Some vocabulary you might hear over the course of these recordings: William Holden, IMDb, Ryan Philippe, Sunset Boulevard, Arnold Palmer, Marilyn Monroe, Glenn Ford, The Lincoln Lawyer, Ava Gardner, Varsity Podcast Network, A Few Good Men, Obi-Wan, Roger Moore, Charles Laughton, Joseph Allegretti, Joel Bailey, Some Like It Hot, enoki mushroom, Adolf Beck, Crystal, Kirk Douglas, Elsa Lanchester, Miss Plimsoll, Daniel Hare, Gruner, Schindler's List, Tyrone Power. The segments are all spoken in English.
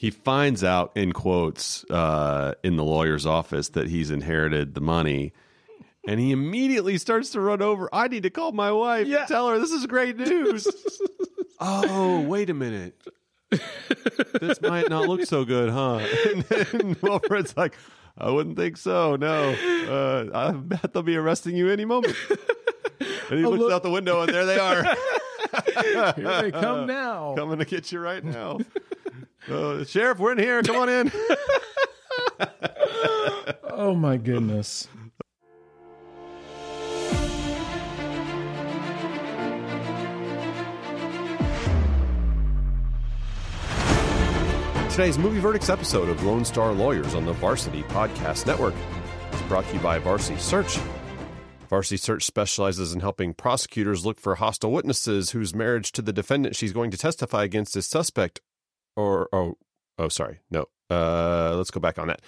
He finds out, in quotes, in the lawyer's office that he's inherited the money, and he immediately starts to run over. I need to call my wife and tell her this is great news. Oh, wait a minute. This might not look so good, huh? And then Wilfred's like, I wouldn't think so, no. I bet they'll be arresting you any moment. And he looks out the window, and there they are. Here they come now. Coming to get you right now. Sheriff, we're in here. Come on in. Oh, my goodness. Today's Movie Verdicts episode of Lone Star Lawyers on the Varsity Podcast Network is brought to you by Varsity Search. Varsity Search specializes in helping prosecutors look for hostile witnesses whose marriage to the defendant she's going to testify against is suspect. Let's go back on that.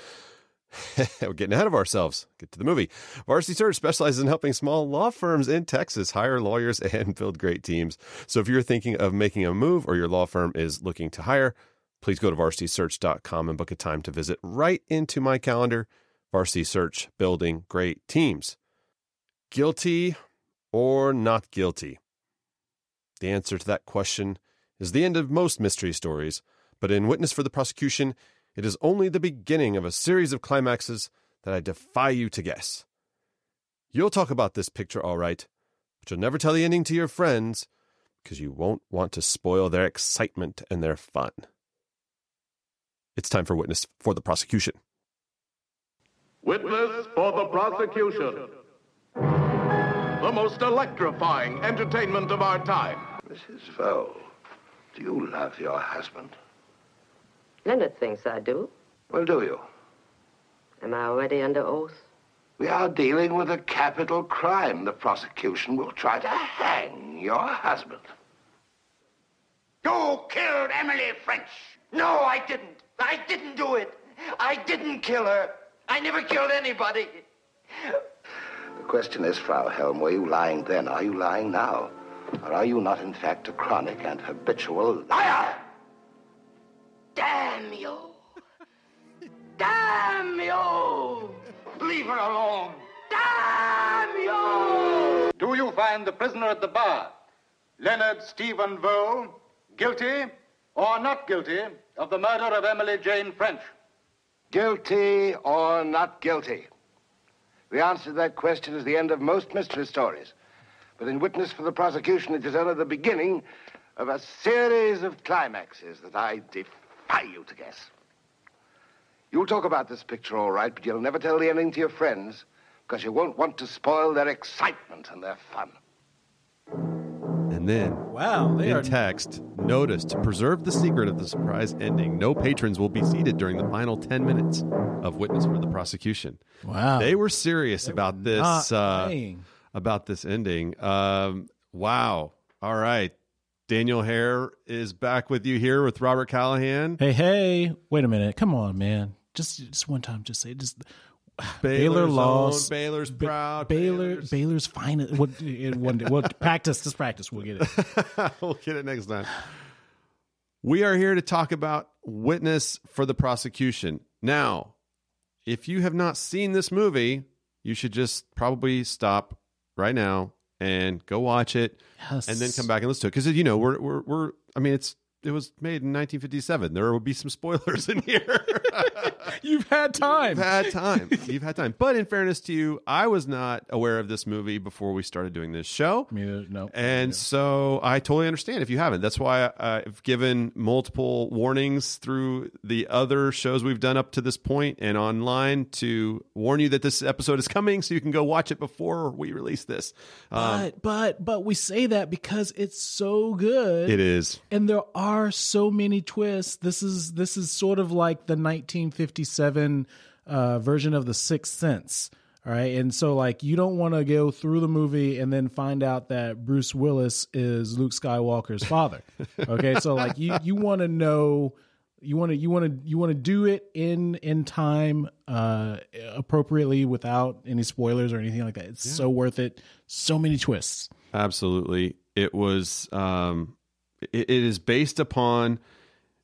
We're getting ahead of ourselves. Get to the movie. Varsity Search specializes in helping small law firms in Texas hire lawyers and build great teams. So if you're thinking of making a move or your law firm is looking to hire, please go to varsitysearch.com and book a time to visit right into my calendar. Varsity Search, building great teams. Guilty or not guilty? The answer to that question is the end of most mystery stories, but in Witness for the Prosecution, it is only the beginning of a series of climaxes that I defy you to guess. You'll talk about this picture all right, but you'll never tell the ending to your friends because you won't want to spoil their excitement and their fun. It's time for Witness for the Prosecution. Witness for the Prosecution. The most electrifying entertainment of our time. Mrs. Vole, do you love your husband? Leonard thinks I do. Well, do you? Am I already under oath? We are dealing with a capital crime. The prosecution will try to hang your husband. You killed Emily French. No, I didn't. I didn't do it. I didn't kill her. I never killed anybody. The question is, Frau Helm, were you lying then? Are you lying now? Or are you not, in fact, a chronic and habitual liar? Damn you. Damn you. Leave her alone. Damn you. Do you find the prisoner at the bar, Leonard Stephen Vole, guilty or not guilty of the murder of Emily Jane French? Guilty or not guilty? The answer to that question is the end of most mystery stories. But in Witness for the Prosecution, it is only the beginning of a series of climaxes that I defy you to guess. You'll talk about this picture all right, but you'll never tell the ending to your friends because you won't want to spoil their excitement and their fun. And then, text, notice to preserve the secret of the surprise ending, no patrons will be seated during the final 10 minutes of Witness for the Prosecution. Wow. They were serious about this ending. Wow. All right. Daniel Hare is back with you here with Robert Callahan. Hey. Wait a minute. Come on, man. Just one time. Just say just. Baylor lost. Baylor's proud. Baylor's finest. One day. We'll practice this practice. We'll get it. We'll get it next time. We are here to talk about Witness for the Prosecution. Now, if you have not seen this movie, you should just probably stop right now and go watch it, and then come back and listen to it. Because we're. I mean, it was made in 1957. There will be some spoilers in here. You've had time. But in fairness to you, I was not aware of this movie before we started doing this show. So I totally understand if you haven't. That's why I've given multiple warnings through the other shows we've done up to this point and online to warn you that this episode is coming so you can go watch it before we release this. But we say that because it's so good. It is. And there are so many twists. This is sort of like the 1957 version of The Sixth Sense. All right. And so, like, you don't want to go through the movie and then find out that Bruce Willis is Luke Skywalker's father. Okay. So, like, you want to know, you want to do it in time, appropriately, without any spoilers or anything like that. It's so worth it. So many twists. Absolutely. It is based upon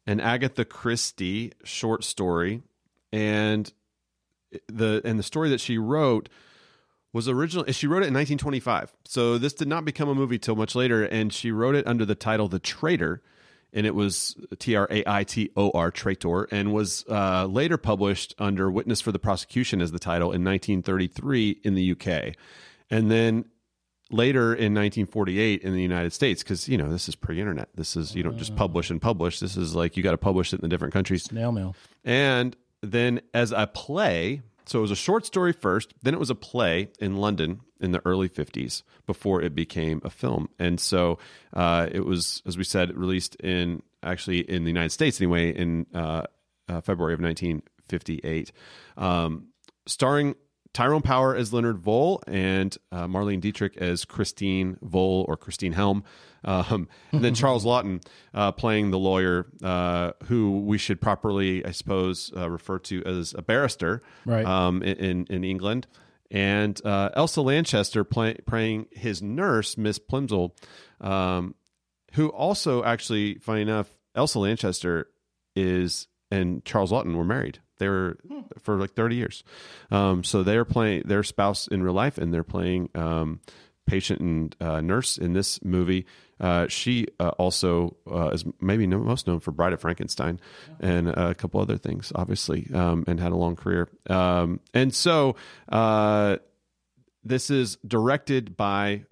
an Agatha Christie short story, and the story that she wrote was original. She wrote it in 1925, so this did not become a movie till much later, and she wrote it under the title The Traitor, and it was Traitor, Traitor, and was later published under Witness for the Prosecution as the title in 1933 in the UK, and then later in 1948 in the United States, because, you know, this is pre-internet. This is, you don't just publish and publish. This is like, you got to publish it in the different countries. Snail mail. And then as a play, so it was a short story first, then it was a play in London in the early 50s before it became a film. And so it was, as we said, released in, actually in the United States anyway, in February of 1958. Starring Tyrone Power as Leonard Vole and Marlene Dietrich as Christine Vole or Christine Helm. And then Charles Laughton playing the lawyer who we should properly, I suppose, refer to as a barrister, right, in England. And Elsa Lanchester playing his nurse, Miss Plimsoll, who also actually, funny enough, Elsa Lanchester is and Charles Laughton were married. They were for like 30 years. So they're playing their spouse in real life, and they're playing patient and nurse in this movie. She also is maybe most known for Bride of Frankenstein and a couple other things, obviously, and had a long career. And so this is directed by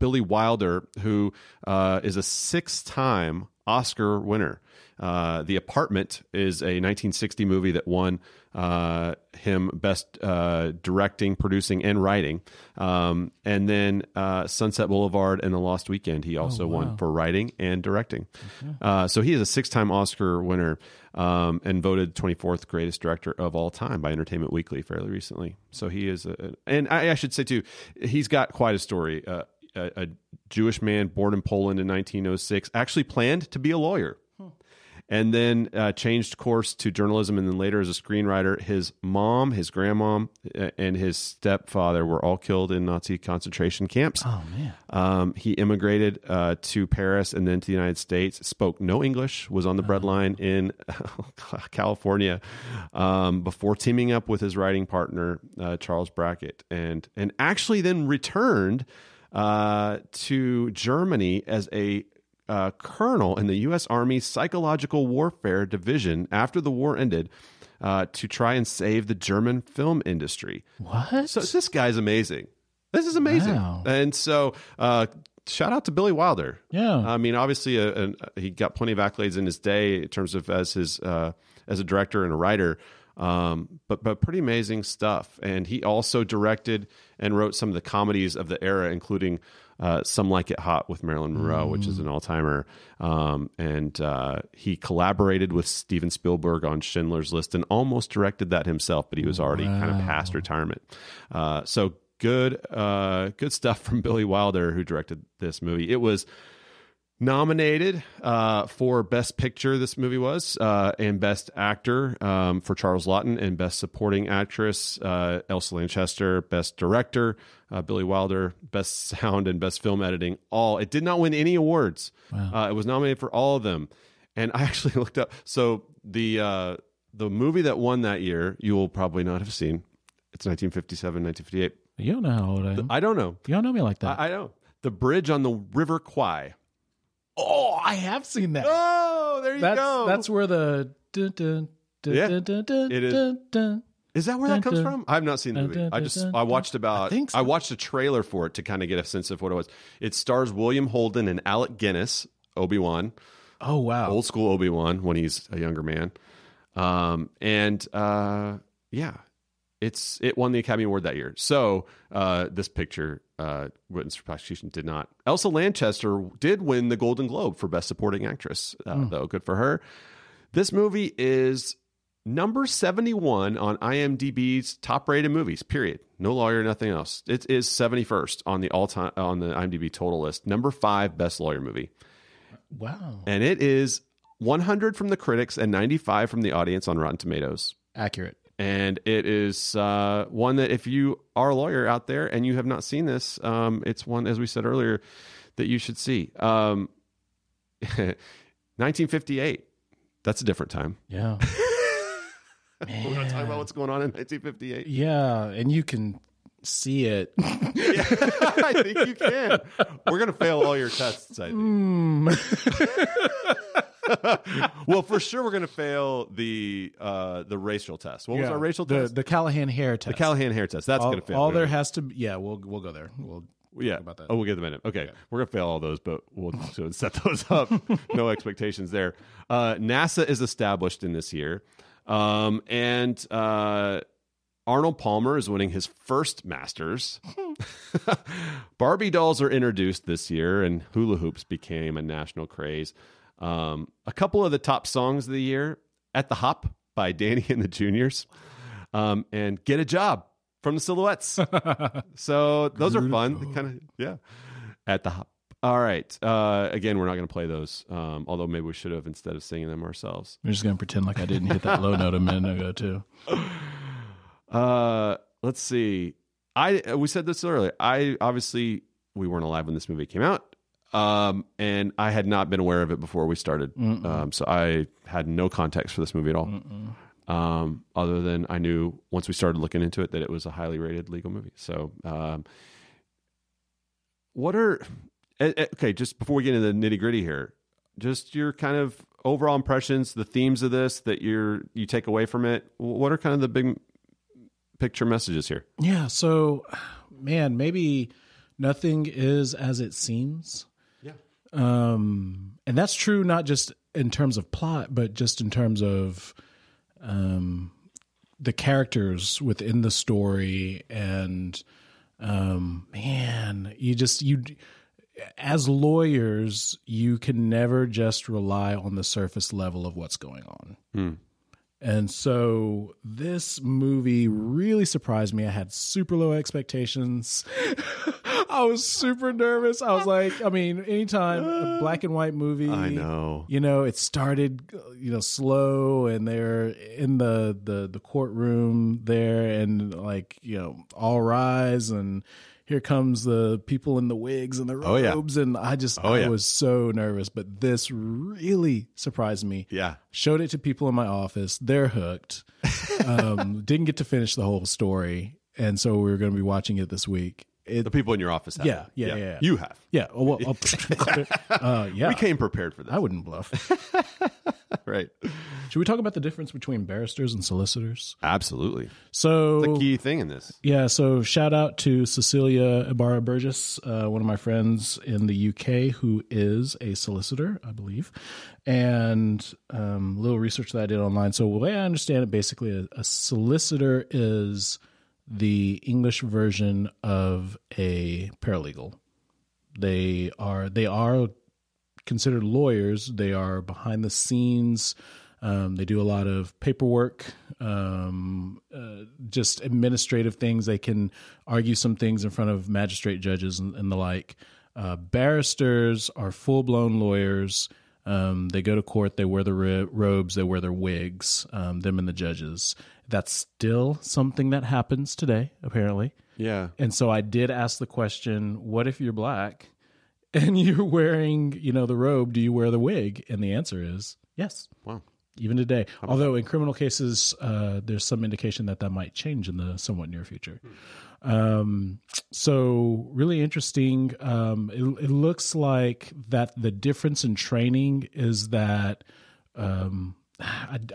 Billy Wilder, who is a 6-time Oscar winner. The Apartment is a 1960 movie that won him Best Directing, Producing, and Writing. And then Sunset Boulevard and The Lost Weekend, he also won for writing and directing. Okay. So he is a 6-time Oscar winner and voted 24th greatest director of all time by Entertainment Weekly fairly recently. So he is, and I should say too, he's got quite a story. A Jewish man born in Poland in 1906 actually planned to be a lawyer. And then changed course to journalism, and then later as a screenwriter. His mom, his grandmom, and his stepfather were all killed in Nazi concentration camps. Oh, man. He immigrated to Paris and then to the United States, spoke no English, was on the breadline in California before teaming up with his writing partner, Charles Brackett, and actually then returned to Germany as a colonel in the U.S. Army Psychological Warfare Division after the war ended to try and save the German film industry. What? So this guy's amazing. This is amazing. Wow. And so shout out to Billy Wilder. Yeah. I mean, obviously, he got plenty of accolades in his day in terms of as a director and a writer. But pretty amazing stuff. And he also directed and wrote some of the comedies of the era, including Some Like It Hot with Marilyn Monroe, which is an all-timer. And he collaborated with Steven Spielberg on Schindler's List and almost directed that himself, but he was already kind of past retirement. So good stuff from Billy Wilder, who directed this movie. It was nominated for Best Picture, this movie was, and Best Actor for Charles Laughton, and Best Supporting Actress, Elsa Lanchester, Best Director, Billy Wilder, Best Sound, and Best Film Editing. It did not win any awards. Wow. It was nominated for all of them. And I actually looked up. So the movie that won that year, you will probably not have seen. It's 1957, 1958. You don't know how old I am. I don't know. You don't know me like that. I don't. The Bridge on the River Kwai. Oh, I have seen that. Oh, there you go. That's where the... It is. Is that where that comes from? I've not seen the movie. I watched about... I watched a trailer for it to kind of get a sense of what it was. It stars William Holden and Alec Guinness, Obi-Wan. Oh, wow. Old school Obi-Wan when he's a younger man. It won the Academy Award that year. So this picture, Witness for Prosecution, did not. Elsa Lanchester did win the Golden Globe for Best Supporting Actress, though. Good for her. This movie is number 71 on IMDb's top-rated movies. Period. No lawyer, nothing else. It is 71st on the all-time on the IMDb total list. Number 5 best lawyer movie. Wow. And it is 100 from the critics and 95 from the audience on Rotten Tomatoes. Accurate. And it is one that if you are a lawyer out there and you have not seen this, it's one, as we said earlier, that you should see. 1958. That's a different time. Yeah. We're going to talk about what's going on in 1958. Yeah, and you can see it. Yeah, I think you can. We're going to fail all your tests, I think. Well, for sure we're going to fail the racial test. What was our racial test? The Callahan hair test. The Callahan hair test. That's going to fail. All there has to be. Yeah, we'll go there. We'll talk about that. Oh, we'll get them in a minute. Okay. We're going to fail all those, but we'll so set those up. No expectations there. NASA is established in this year. And Arnold Palmer is winning his first Masters. Barbie dolls are introduced this year, and hula hoops became a national craze. A couple of the top songs of the year, At the Hop by Danny and the Juniors, and Get a Job from the Silhouettes. So those are fun. At the Hop. All right. Again, we're not going to play those, although maybe we should have instead of singing them ourselves. We're just going to pretend like I didn't hit that low note a minute ago, too. Let's see. We said this earlier. We weren't alive when this movie came out, and I had not been aware of it before we started. So I had no context for this movie at all, other than I knew once we started looking into it that it was a highly rated legal movie. So okay, just before we get into the nitty-gritty here, just your kind of overall impressions, the themes of this that you take away from it. What are kind of the big picture messages here? Yeah, so, man, maybe nothing is as it seems. Yeah. And that's true not just in terms of plot, but just in terms of the characters within the story. And, man, as lawyers, you can never just rely on the surface level of what's going on. And so this movie really surprised me. I had super low expectations. I was super nervous. I was like, anytime a black and white movie, I know, it started, slow, and they're in the courtroom there, and all rise, and here comes the people in the wigs and the robes, and I was so nervous. But this really surprised me. Yeah, showed it to people in my office. They're hooked. Didn't get to finish the whole story, and so we were going to be watching it this week. The people in your office have. Yeah. You have. Yeah. We came prepared for this. I wouldn't bluff. Right. Should we talk about the difference between barristers and solicitors? Absolutely. So it's a key thing in this. Yeah. So shout out to Cecilia Ibarra Burgess, one of my friends in the UK who is a solicitor, I believe. And a little research that I did online. So the way I understand it, basically a solicitor is the English version of a paralegal. They are considered lawyers. They are behind the scenes. They do a lot of paperwork, just administrative things. They can argue some things in front of magistrate judges and the like. Barristers are full-blown lawyers. They go to court. They wear the robes. They wear their wigs, them and the judges. That's still something that happens today, apparently. Yeah. And so I did ask the question, what if you're black and you're wearing, the robe? Do you wear the wig? And the answer is yes. Wow. Even today. Although in criminal cases, there's some indication that might change in the somewhat near future. So really interesting. It looks like that the difference in training is that I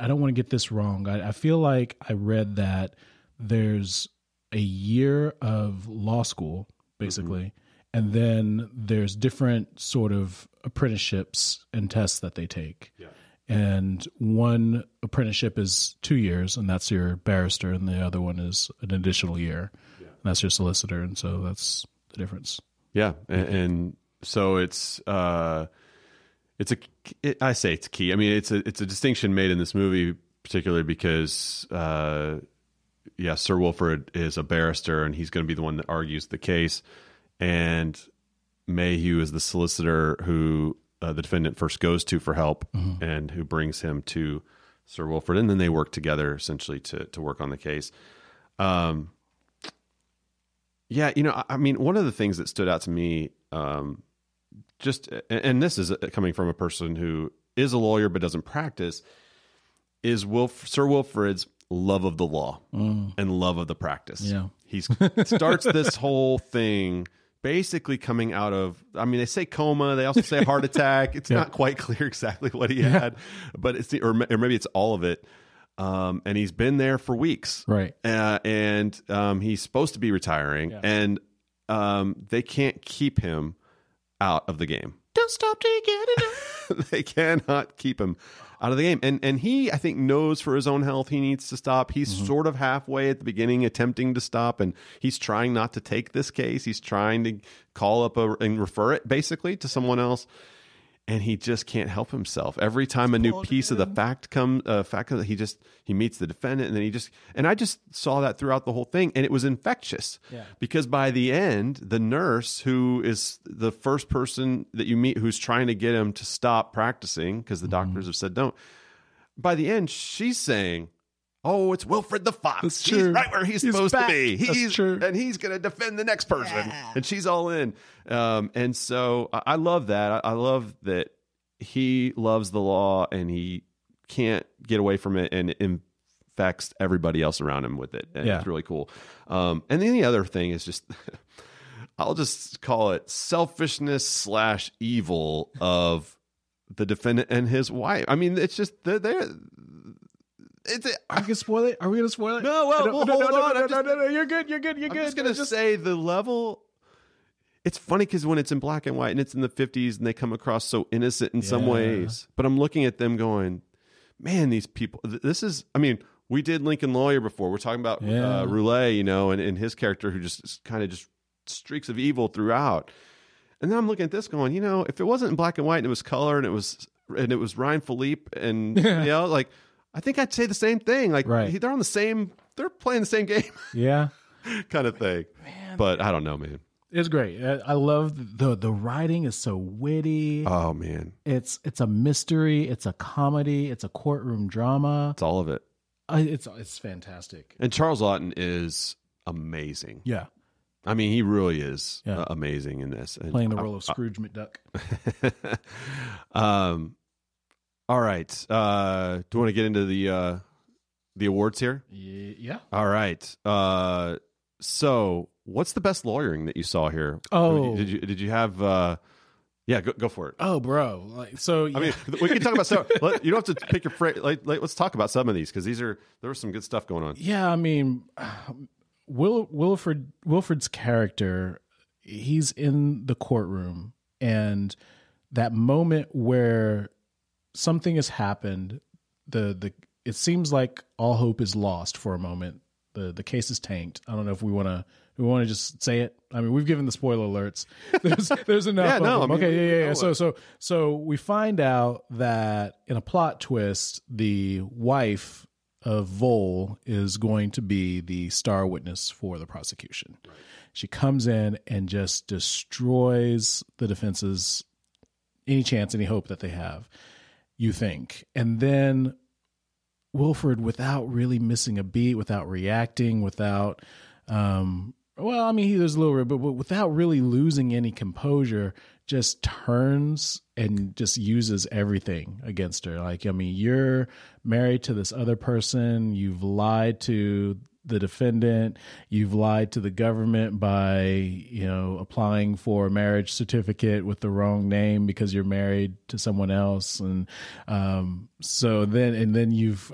don't want to get this wrong. I feel like I read that there's a year of law school, basically, and then there's different sort of apprenticeships and tests that they take. Yeah. And one apprenticeship is 2 years, and that's your barrister, and the other one is an additional year, and that's your solicitor. And so that's the difference. Yeah. And so it's key. I mean, it's a distinction made in this movie, particularly because, Sir Wilfrid is a barrister, and he's going to be the one that argues the case. And Mayhew is the solicitor who the defendant first goes to for help, and who brings him to Sir Wilfrid. And then they work together essentially to work on the case. One of the things that stood out to me, just, and this is coming from a person who is a lawyer but doesn't practice, is Sir Wilfrid's love of the law and love of the practice. Yeah. He starts this whole thing basically coming out of, I mean, they say coma, they also say heart attack. It's not quite clear exactly what he had, but it's or maybe it's all of it. And he's been there for weeks. Right. And he's supposed to be retiring and they can't keep him out of the game. Don't stop till you get it. They cannot keep him out of the game. And he, I think, knows for his own health he needs to stop. He's sort of halfway at the beginning attempting to stop, and he's trying not to take this case. He's trying to call up and refer it, basically, to someone else. And he just can't help himself. Every time a new piece of the fact he meets the defendant, and then I just saw that throughout the whole thing, and it was infectious. Yeah. Because by the end, the nurse, who is the first person that you meet who's trying to get him to stop practicing, because the doctors have said don't, by the end, she's saying, "Oh, it's Wilfrid the Fox. He's right where he's supposed to be. And he's going to defend the next person." Yeah. And she's all in. And so I love that. I love that he loves the law and he can't get away from it, and infects everybody else around him with it. And it's really cool. And then the other thing is just, I'll just call it selfishness / evil of the defendant and his wife. I mean, it's just, are we going to spoil it? No, hold on. No, you're good. I'm just going to say the level. It's funny because when it's in black and white and it's in the 50s and they come across so innocent in some ways, but I'm looking at them going, man, these people, this is, I mean, we did Lincoln Lawyer before. We're talking about Roulet, you know, and his character who just kind of streaks of evil throughout. And then I'm looking at this going, you know, if it wasn't in black and white and it was color and it was Ryan Philippe and, you know, like, I think I'd say the same thing. Like they're playing the same game. Yeah. Kind of thing. Man, but I don't know, man. It's great. I love the writing is so witty. Oh man. It's a mystery. It's a comedy. It's a courtroom drama. It's all of it. It's fantastic. And Charles Laughton is amazing. Yeah. I mean, he really is amazing in this. And playing the role of Scrooge McDuck. All right. Do you want to get into the awards here? Yeah. All right. So what's the best lawyering that you saw here? Oh, did you have, go for it. Oh bro. I mean, we can talk about stuff. You don't have to pick your phrase. Let's talk about some of these, 'cause there was some good stuff going on. Yeah. I mean, Wilfrid's character, he's in the courtroom, and that moment where something has happened. It seems like all hope is lost for a moment. The case is tanked. I don't know if we want to just say it. I mean, we've given the spoiler alerts. There's enough. Of them. I mean, okay. Yeah. So we find out that in a plot twist, the wife of Vole is going to be the star witness for the prosecution. Right. She comes in and just destroys the defense's any chance, any hope that they have. You think. And then Wilfrid, without really missing a beat, without reacting, without, there's a little, but without really losing any composure, just turns and just uses everything against her. Like, I mean, you're married to this other person. You've lied to the defendant. You've lied to the government by, you know, applying for a marriage certificate with the wrong name because you're married to someone else. And so then you've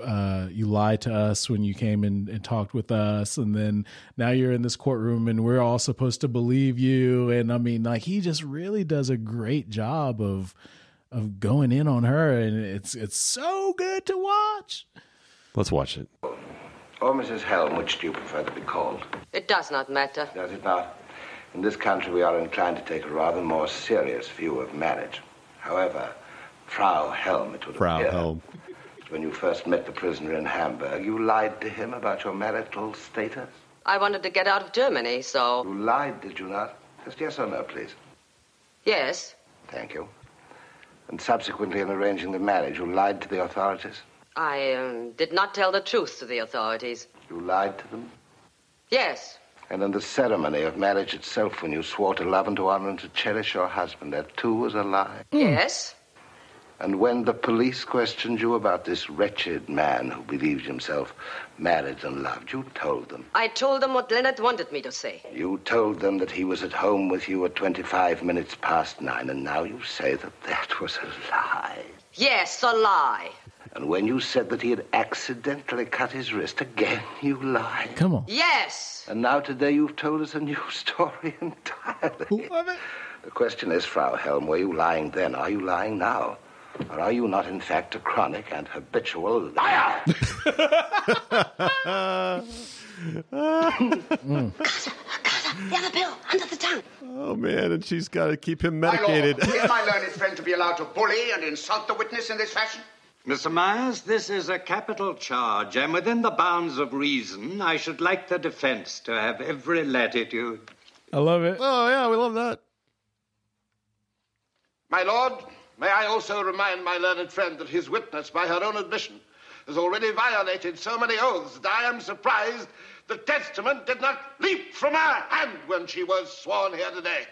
you lied to us when you came in and talked with us. And then now you're in this courtroom and we're all supposed to believe you. And I mean, like, he just really does a great job of going in on her. And it's so good to watch. Let's watch it. Or Mrs. Helm, which do you prefer to be called? It does not matter. Does it not? In this country, we are inclined to take a rather more serious view of marriage. However, Frau Helm, it would appear. Frau Helm. When you first met the prisoner in Hamburg, you lied to him about your marital status? I wanted to get out of Germany, so... You lied, did you not? Just yes or no, please. Yes. Thank you. And subsequently, in arranging the marriage, you lied to the authorities? I did not tell the truth to the authorities. You lied to them? Yes. And in the ceremony of marriage itself, when you swore to love and to honor and to cherish your husband, that too was a lie? Yes. And when the police questioned you about this wretched man who believed himself married and loved, you told them. I told them what Leonard wanted me to say. You told them that he was at home with you at 25 minutes past 9, and now you say that that was a lie. Yes, a lie. And when you said that he had accidentally cut his wrist, again you lied. Come on. Yes. And now today you've told us a new story entirely. Love it. The question is, Frau Helm, were you lying then? Are you lying now? Or are you not, in fact, a chronic and habitual liar? Casa, the other bill, under the tongue. Oh, man, and she's got to keep him medicated. My lord, is my learned friend to be allowed to bully and insult the witness in this fashion? Mr. Myers, this is a capital charge, and within the bounds of reason, I should like the defense to have every latitude. I love it. Oh, yeah, we love that. My lord... May I also remind my learned friend that his witness, by her own admission, has already violated so many oaths that I am surprised the testament did not leap from her hand when she was sworn here today.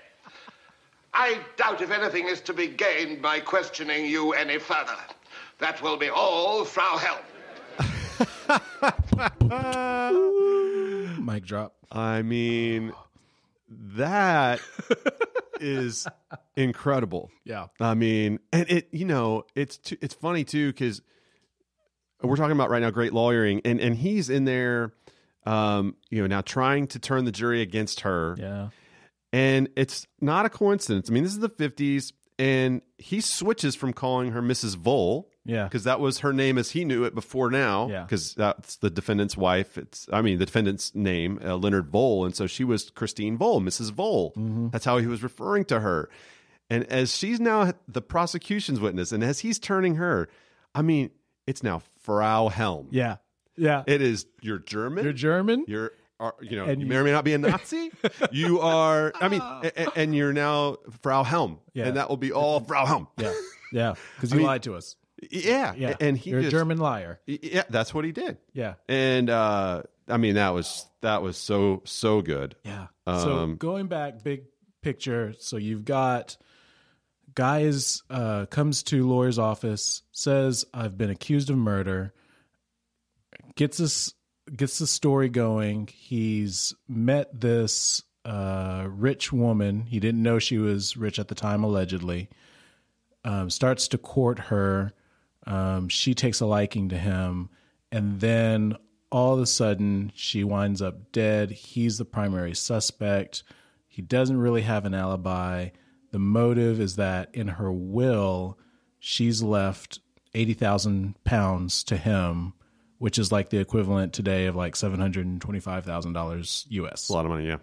I doubt if anything is to be gained by questioning you any further. That will be all, Frau Helm. Mic drop. I mean, that... is incredible. Yeah. I mean, and it, you know, it's funny too, because we're talking about right now great lawyering, and he's in there, you know, now trying to turn the jury against her. Yeah. And it's not a coincidence. I mean, this is the 50s, and he switches from calling her Mrs. Vole. Yeah. Because that was her name as he knew it before now. Yeah. Because that's the defendant's wife. The defendant's name, Leonard Vole. And so she was Christine Vole, Mrs. Vole. Mm-hmm. That's how he was referring to her. And as she's now the prosecution's witness, and as he's turning her, I mean, it's now Frau Helm. Yeah. Yeah. It is, you're German. You're German. You may or may not be a Nazi. You are, I mean, and you're now Frau Helm. Yeah. And that will be all Frau Helm. Yeah. Yeah. Because you lied to us. Yeah. Yeah, and you're a German liar. Yeah, that's what he did. Yeah, and I mean that was so good. Yeah. So going back, big picture. So you've got guys comes to lawyer's office, says I've been accused of murder. Gets the story going. He's met this rich woman. He didn't know she was rich at the time, allegedly. Starts to court her. She takes a liking to him, and then all of a sudden she winds up dead. He's the primary suspect. He doesn't really have an alibi. The motive is that in her will, she's left 80,000 pounds to him, which is like the equivalent today of like $725,000 US. A lot of money, yeah.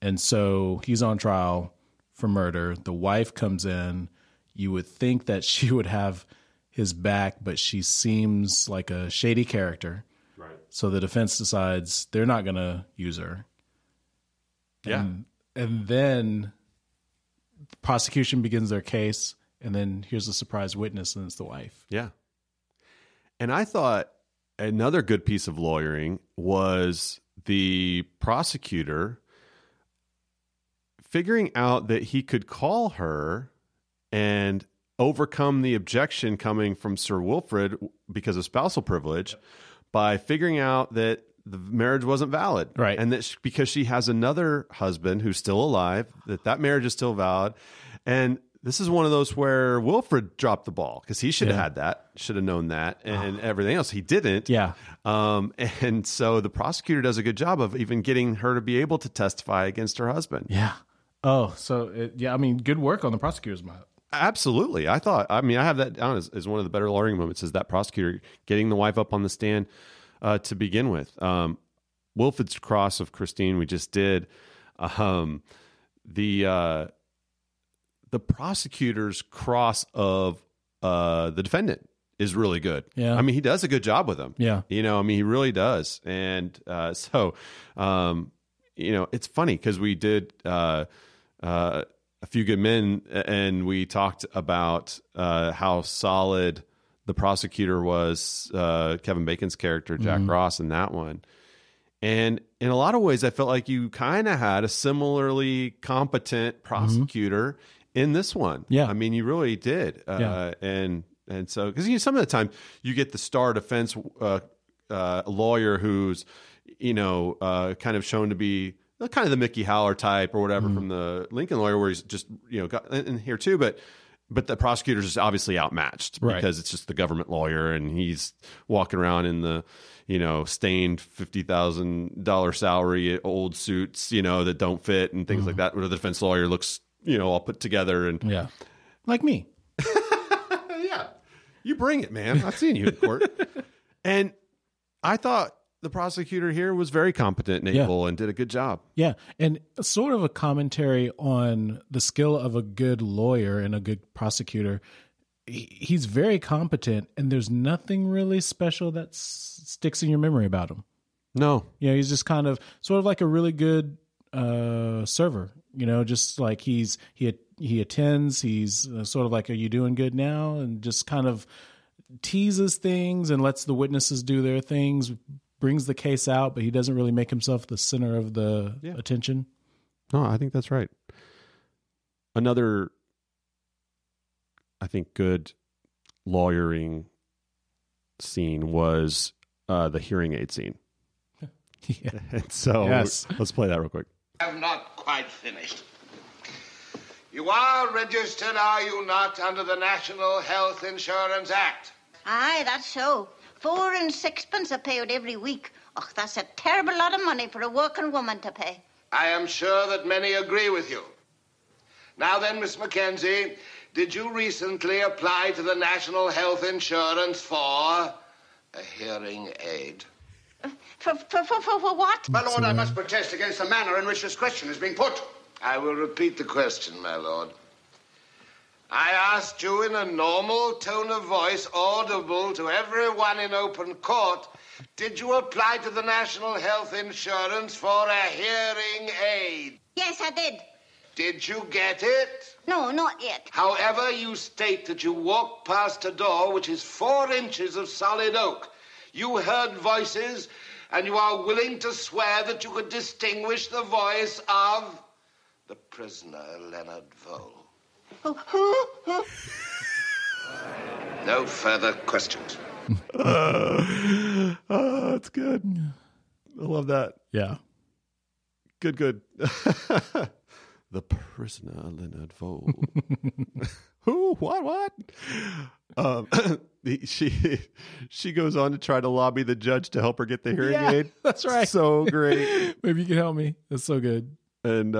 And so he's on trial for murder. The wife comes in. You would think that she would have his back, but she seems like a shady character. Right. So the defense decides they're not going to use her. Yeah. And then the prosecution begins their case, and then here's a surprise witness, and it's the wife. Yeah. And I thought another good piece of lawyering was the prosecutor figuring out that he could call her and overcome the objection coming from Sir Wilfrid because of spousal privilege by figuring out that the marriage wasn't valid. Right. And that because she has another husband who's still alive, that marriage is still valid. And this is one of those where Wilfrid dropped the ball because he should have had that, should have known that, and everything else. He didn't. Yeah. And so the prosecutor does a good job of even getting her to be able to testify against her husband. Yeah. Oh, so I mean, good work on the prosecutor's mind. Absolutely. I have that down as one of the better lawyering moments is that prosecutor getting the wife up on the stand to begin with. Wilfrid's cross of Christine, we just did. The prosecutor's cross of the defendant is really good. Yeah. I mean, he does a good job with him. Yeah. You know, I mean, he really does. And you know, it's funny because we did A Few Good Men, and we talked about how solid the prosecutor was, Kevin Bacon's character, Jack Ross, in that one. And in a lot of ways, I felt like you kind of had a similarly competent prosecutor in this one. Yeah. I mean, you really did. And And so, because some of the time you get the star defense lawyer who's, kind of shown to be kind of the Mickey Howler type or whatever from the Lincoln Lawyer, where he's just, got in here too. But the prosecutor's is obviously outmatched because it's just the government lawyer, and he's walking around in the, stained $50,000 salary, old suits, that don't fit and things like that. Where the defense lawyer looks, all put together and like me. Yeah, you bring it, man. I've seen you in court, and I thought the prosecutor here was very competent and able and did a good job. Yeah. And sort of a commentary on the skill of a good lawyer and a good prosecutor. He's very competent, and there's nothing really special that sticks in your memory about him. No. He's just kind of sort of like a really good server, just like he attends, he's sort of like, are you doing good now? And just kind of teases things and lets the witnesses do their things, brings the case out, but he doesn't really make himself the center of the attention. No, I think that's right. Another, I think, good lawyering scene was the hearing aid scene. And so let's play that real quick. I'm not quite finished. You are registered, are you not, under the National Health Insurance Act? Aye, that's so. 4 and sixpence are paid every week. Och, that's a terrible lot of money for a working woman to pay. I am sure that many agree with you. Now then, Miss Mackenzie, did you recently apply to the National Health Insurance for a hearing aid? For what? My lord, I must protest against the manner in which this question is being put. I will repeat the question, my lord. I asked you in a normal tone of voice, audible to everyone in open court, did you apply to the National Health Insurance for a hearing aid? Yes, I did. Did you get it? No, not yet. However, you state that you walked past a door which is 4 inches of solid oak. You heard voices, and you are willing to swear that you could distinguish the voice of the prisoner, Leonard Vole. No further questions. That's good. I love that. Yeah. Good. The prisoner, Leonard Vole. Who? What? She goes on to try to lobby the judge to help her get the hearing aid. That's right. So great. Maybe you can help me. That's so good. And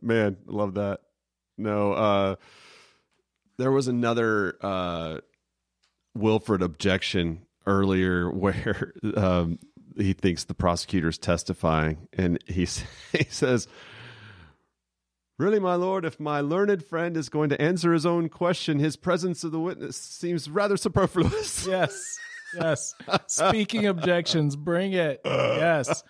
man, love that. No, there was another Wilfrid objection earlier where he thinks the prosecutor's testifying, and he says, "Really, my lord, if my learned friend is going to answer his own question, his presence of the witness seems rather superfluous." Yes. Speaking objections, bring it. Yes.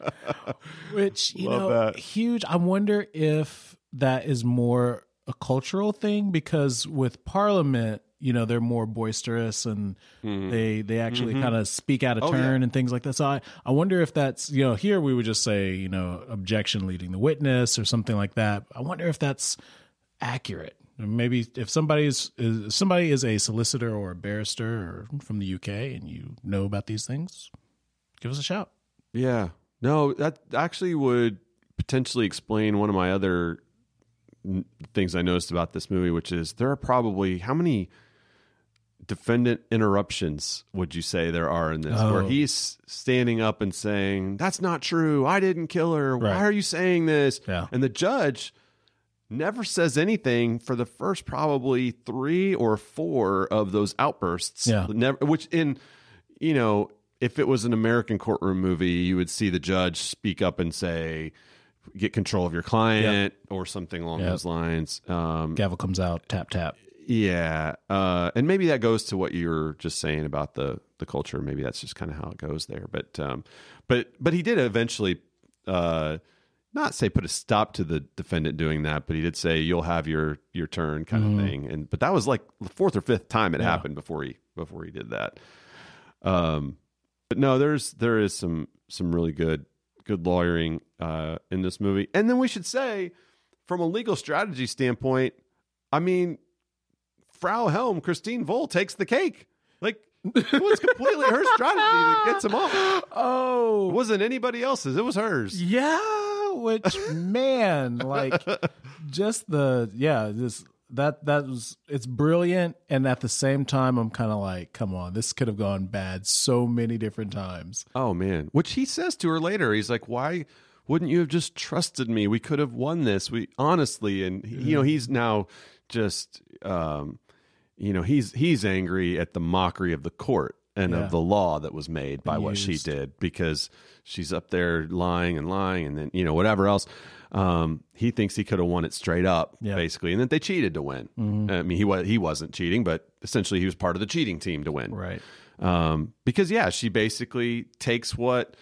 Which, love that. Huge. I wonder if that is more a cultural thing, because with Parliament, they're more boisterous, and they actually kind of speak out of turn and things like that. So I wonder if that's, here we would just say, objection leading the witness or something like that. I wonder if that's accurate. Maybe if somebody is a solicitor or a barrister or from the UK and you know about these things, give us a shout. Yeah. No, that actually would potentially explain one of my other things I noticed about this movie, which is there are probably, how many defendant interruptions would you say there are in this, where he's standing up and saying, "That's not true. I didn't kill her. Why are you saying this?" Yeah. And the judge never says anything for the first probably 3 or 4 of those outbursts. Yeah. Which in, if it was an American courtroom movie, you would see the judge speak up and say, "Get control of your client," or something along those lines. Gavel comes out, tap, tap. Yeah. And maybe that goes to what you were just saying about the culture. Maybe that's just kind of how it goes there. But he did eventually, not say put a stop to the defendant doing that, but he did say, "You'll have your turn," kind of thing. But that was like the 4th or 5th time it happened before he did that. But no, there is some really good lawyering in this movie. And then we should say, from a legal strategy standpoint, I mean, Frau Helm, Christine Vole, takes the cake. Like, it was completely her strategy that gets him off. Oh. It wasn't anybody else's. It was hers. Yeah, which, man, like, just the, yeah, this... That was, it's brilliant, and at the same time I'm kind of like, come on, this could have gone bad so many different times. Oh man, which he says to her later. He's like, why wouldn't you have just trusted me? We could have won this. We honestly, and you know, he's now just you know, he's angry at the mockery of the court and of the law that was made by what she did, because she's up there lying and then, you know, whatever else. He thinks he could have won it straight up, basically, and that they cheated to win. Mm-hmm. I mean, he wasn't cheating, but essentially he was part of the cheating team to win, right? Because she basically takes what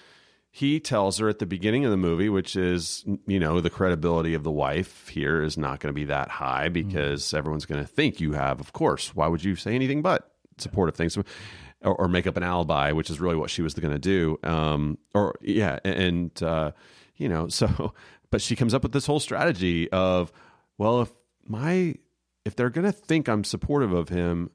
he tells her at the beginning of the movie, which is, you know, the credibility of the wife here is not going to be that high, because everyone's going to think you have, of course. Why would you say anything but supportive things? Or make up an alibi, which is really what she was going to do. You know, so. But she comes up with this whole strategy of, well, if they're going to think I'm supportive of him,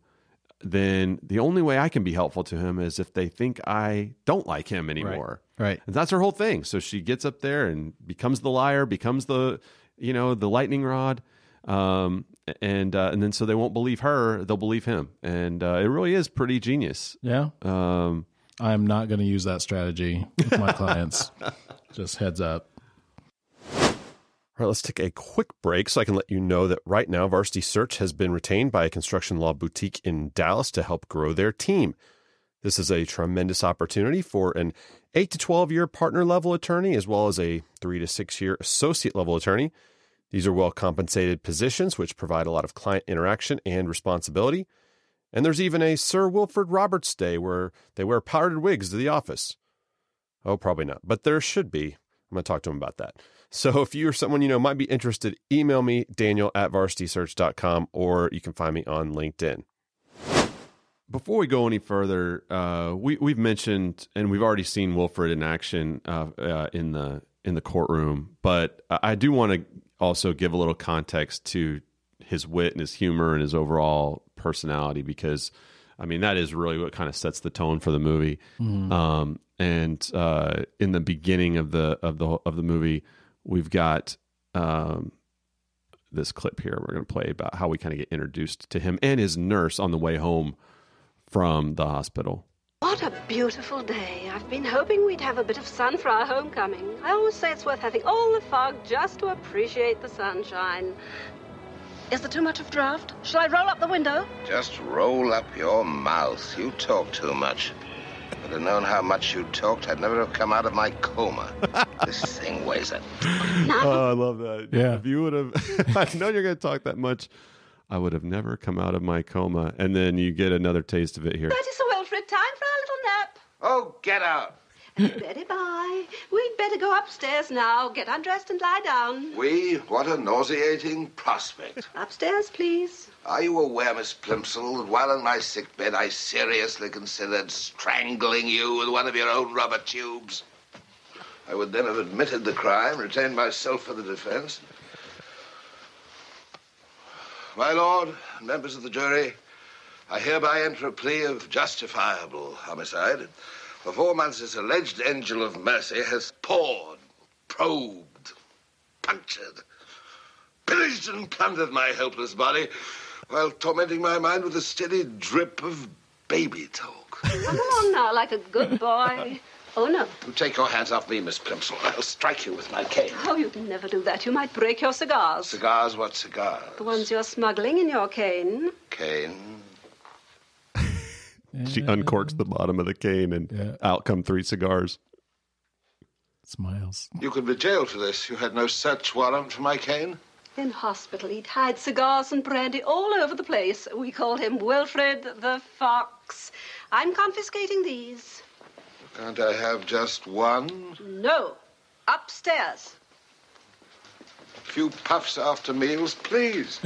then the only way I can be helpful to him is if they think I don't like him anymore. Right. And that's her whole thing. So she gets up there and becomes the liar, becomes the, you know, the lightning rod. And then so they won't believe her, they'll believe him. And it really is pretty genius. Yeah. I'm not going to use that strategy with my clients. Just heads up. All right, let's take a quick break so I can let you know that right now Varsity Search has been retained by a construction law boutique in Dallas to help grow their team. This is a tremendous opportunity for an 8 to 12-year partner-level attorney as well as a 3 to 6-year associate-level attorney. These are well-compensated positions which provide a lot of client interaction and responsibility. And there's even a Sir Wilfrid Roberts Day where they wear powdered wigs to the office. Oh, probably not, but there should be. I'm going to talk to him about that. So if you or someone you know might be interested, email me, daniel@varsitysearch.com, or you can find me on LinkedIn. Before we go any further, we've mentioned, and we've already seen Wilfrid in action in the courtroom, but I do want to also give a little context to his wit and his humor and his overall personality, because, I mean, that is really what kind of sets the tone for the movie. Mm-hmm. And in the beginning of the movie, we've got this clip here we're going to play about how we kind of get introduced to him and his nurse on the way home from the hospital. What a beautiful day. I've been hoping we'd have a bit of sun for our homecoming. I always say it's worth having all the fog just to appreciate the sunshine. Is there too much of draft? Shall I roll up the window? Just roll up your mouth. You talk too much. If I'd known how much you talked, I'd never have come out of my coma. This thing weighs it. Oh, I love that. Yeah. If you would have, I know you're going to talk that much, I would have never come out of my coma. And then you get another taste of it here. That is Sir Wilfrid. Time for our little nap. Oh, get out. Betty, bye. We'd better go upstairs now. Get undressed and lie down. We? What a nauseating prospect. Upstairs, please. Are you aware, Miss Plimsoll, that while in my sick bed, I seriously considered strangling you with one of your own rubber tubes? I would then have admitted the crime, retained myself for the defense. My lord, members of the jury, I hereby enter a plea of justifiable homicide. For 4 months, this alleged angel of mercy has pawed, probed, punctured, pillaged and plundered my helpless body while tormenting my mind with a steady drip of baby talk. Come on now, like a good boy. Oh, no. You take your hands off me, Miss Plimsoll. I'll strike you with my cane. Oh, you'd never do that. You might break your cigars. Cigars? What cigars? The ones you're smuggling in your cane. Cane? She uncorks the bottom of the cane and out come 3 cigars. Smiles. You could be jailed for this. You had no search warrant for my cane? In hospital, he'd hide cigars and brandy all over the place. We called him Wilfrid the Fox. I'm confiscating these. Can't I have just one? No. Upstairs. A few puffs after meals, please.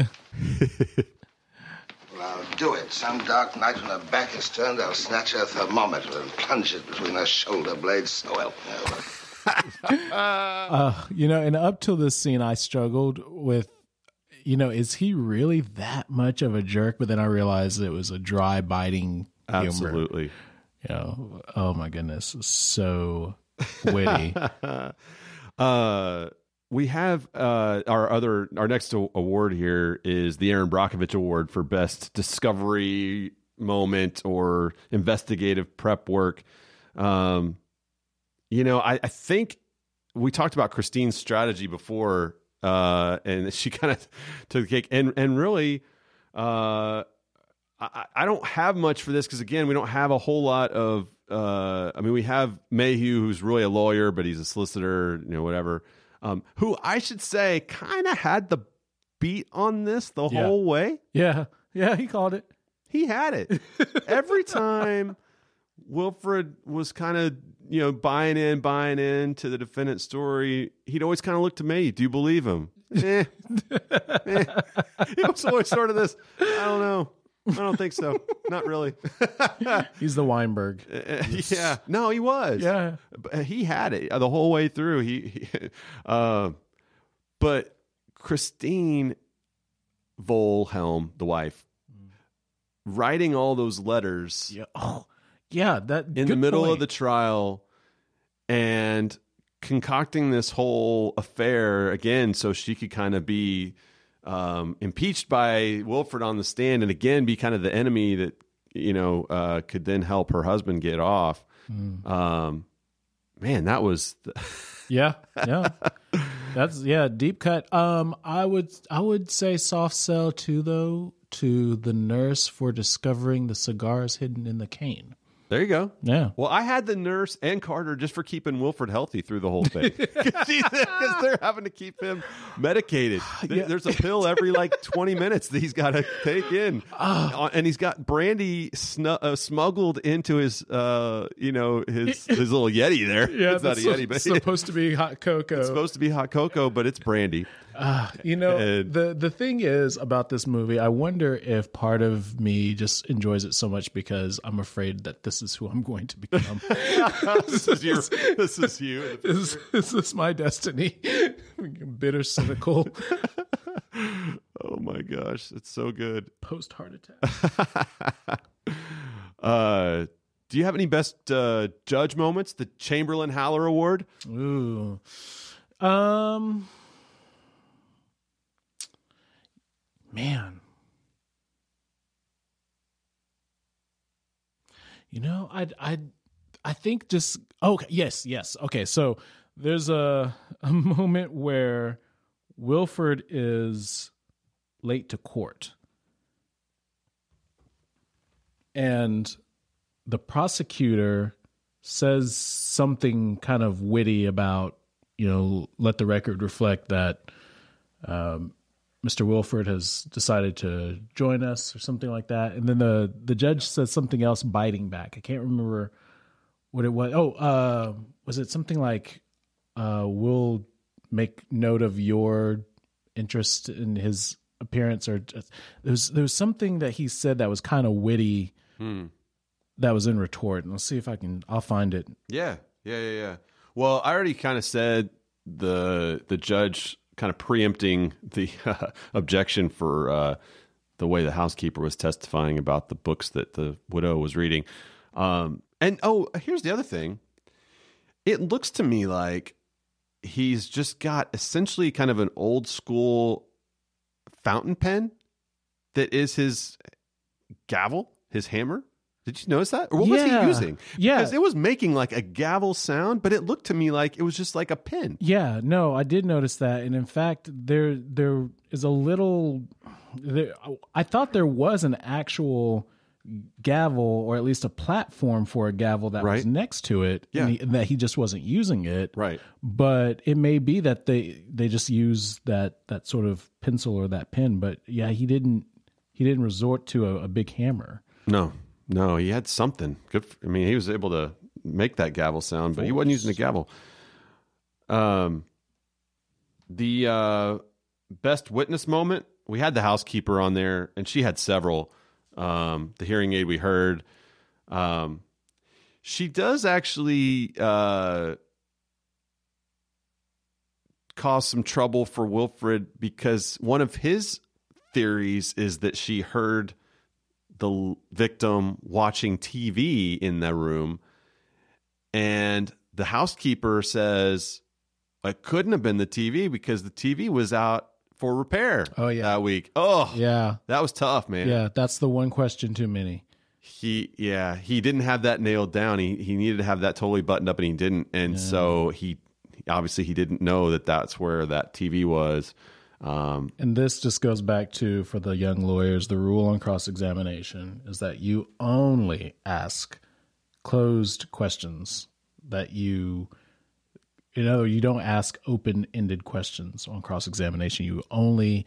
I'll do it. Some dark night when her back is turned, I'll snatch her thermometer and plunge it between her shoulder blades. So help me. You know, and up till this scene, I struggled with, you know, is he really that much of a jerk? But then I realized it was a dry, biting Absolutely. Humor. You know, oh my goodness. So witty. We have our next award here is the Aaron Brockovich Award for Best Discovery Moment or Investigative Prep Work. You know, I think we talked about Christine's strategy before, and she kind of took the cake. And really, I don't have much for this because, again, we don't have a whole lot of... I mean, we have Mayhew, who's really a lawyer, but he's a solicitor, you know, whatever... who I should say kind of had the beat on this the whole way. Yeah. Yeah, he called it. He had it. Every time Wilfrid was kind of, you know, buying in to the defendant's story, he'd always kind of look to me. Do you believe him? Eh. It was always sort of this, I don't know. I don't think so. Not really. He's the Weinberg. Yeah. No, he was. Yeah. He had it the whole way through. But Christine Vole Helm, the wife, writing all those letters. Yeah. Oh, yeah. That in the middle of the trial and concocting this whole affair again, so she could kind of be impeached by Wilfrid on the stand and again be kind of the enemy that, you know, could then help her husband get off. Man, that was yeah that's deep cut. I would say soft sell too, though, to the nurse for discovering the cigars hidden in the cane. There you go. Yeah. Well, I had the nurse and Carter just for keeping Wilfrid healthy through the whole thing. Because they're having to keep him medicated. There's a pill every like 20 minutes that he's got to take in. And he's got brandy smuggled into his, you know, his little Yeti there. Yeah, it's not a Yeti, but it's supposed to be hot cocoa. It's supposed to be hot cocoa, but it's brandy. You know, and the thing is about this movie, I wonder if part of me just enjoys it so much because I'm afraid that this is who I'm going to become. This is you. This is my destiny. Bitter, cynical. Oh my gosh. It's so good. Post heart attack. Do you have any best judge moments? The Chamberlain Haller Award? Ooh. Man, you know, I think just yes, okay. So there's a moment where Wilfrid is late to court, and the prosecutor says something kind of witty about, you know, let the record reflect that. Mr. Wilfrid has decided to join us or something like that. And then the judge says something else biting back. I can't remember what it was. Oh, was it something like, we'll make note of your interest in his appearance? Or there was something that he said that was kind of witty that was in retort. And I'll see if I'll find it. Yeah. Well, I already kind of said the judge kind of preempting the objection for the way the housekeeper was testifying about the books that the widow was reading. And here's the other thing. It looks to me like he's just got essentially kind of an old school fountain pen that is his gavel, his hammer. Did you notice that? Or what was he using? Yeah. Because it was making like a gavel sound, but it looked to me like it was just like a pin. Yeah, no, I did notice that. And in fact, there is a little... I thought there was an actual gavel, or at least a platform for a gavel that was next to it, and that he just wasn't using it. Right. But it may be that they just use that sort of pencil or that pen. But yeah, he didn't resort to a big hammer. No, he had something good. I mean, he was able to make that gavel sound, but he wasn't using the gavel. The best witness moment, we had the housekeeper on there, and she had several. The hearing aid we heard. She does actually cause some trouble for Wilfrid because one of his theories is that she heard the victim watching TV in the room. And the housekeeper says, it couldn't have been the TV because the TV was out for repair that week. Oh, yeah. That was tough, man. Yeah, that's the one question too many. He didn't have that nailed down. He needed to have that totally buttoned up, and he didn't. And so he didn't know that that's where that TV was. And this just goes back to, for the young lawyers, the rule on cross-examination is that you only ask closed questions, that you don't ask open-ended questions on cross-examination. You only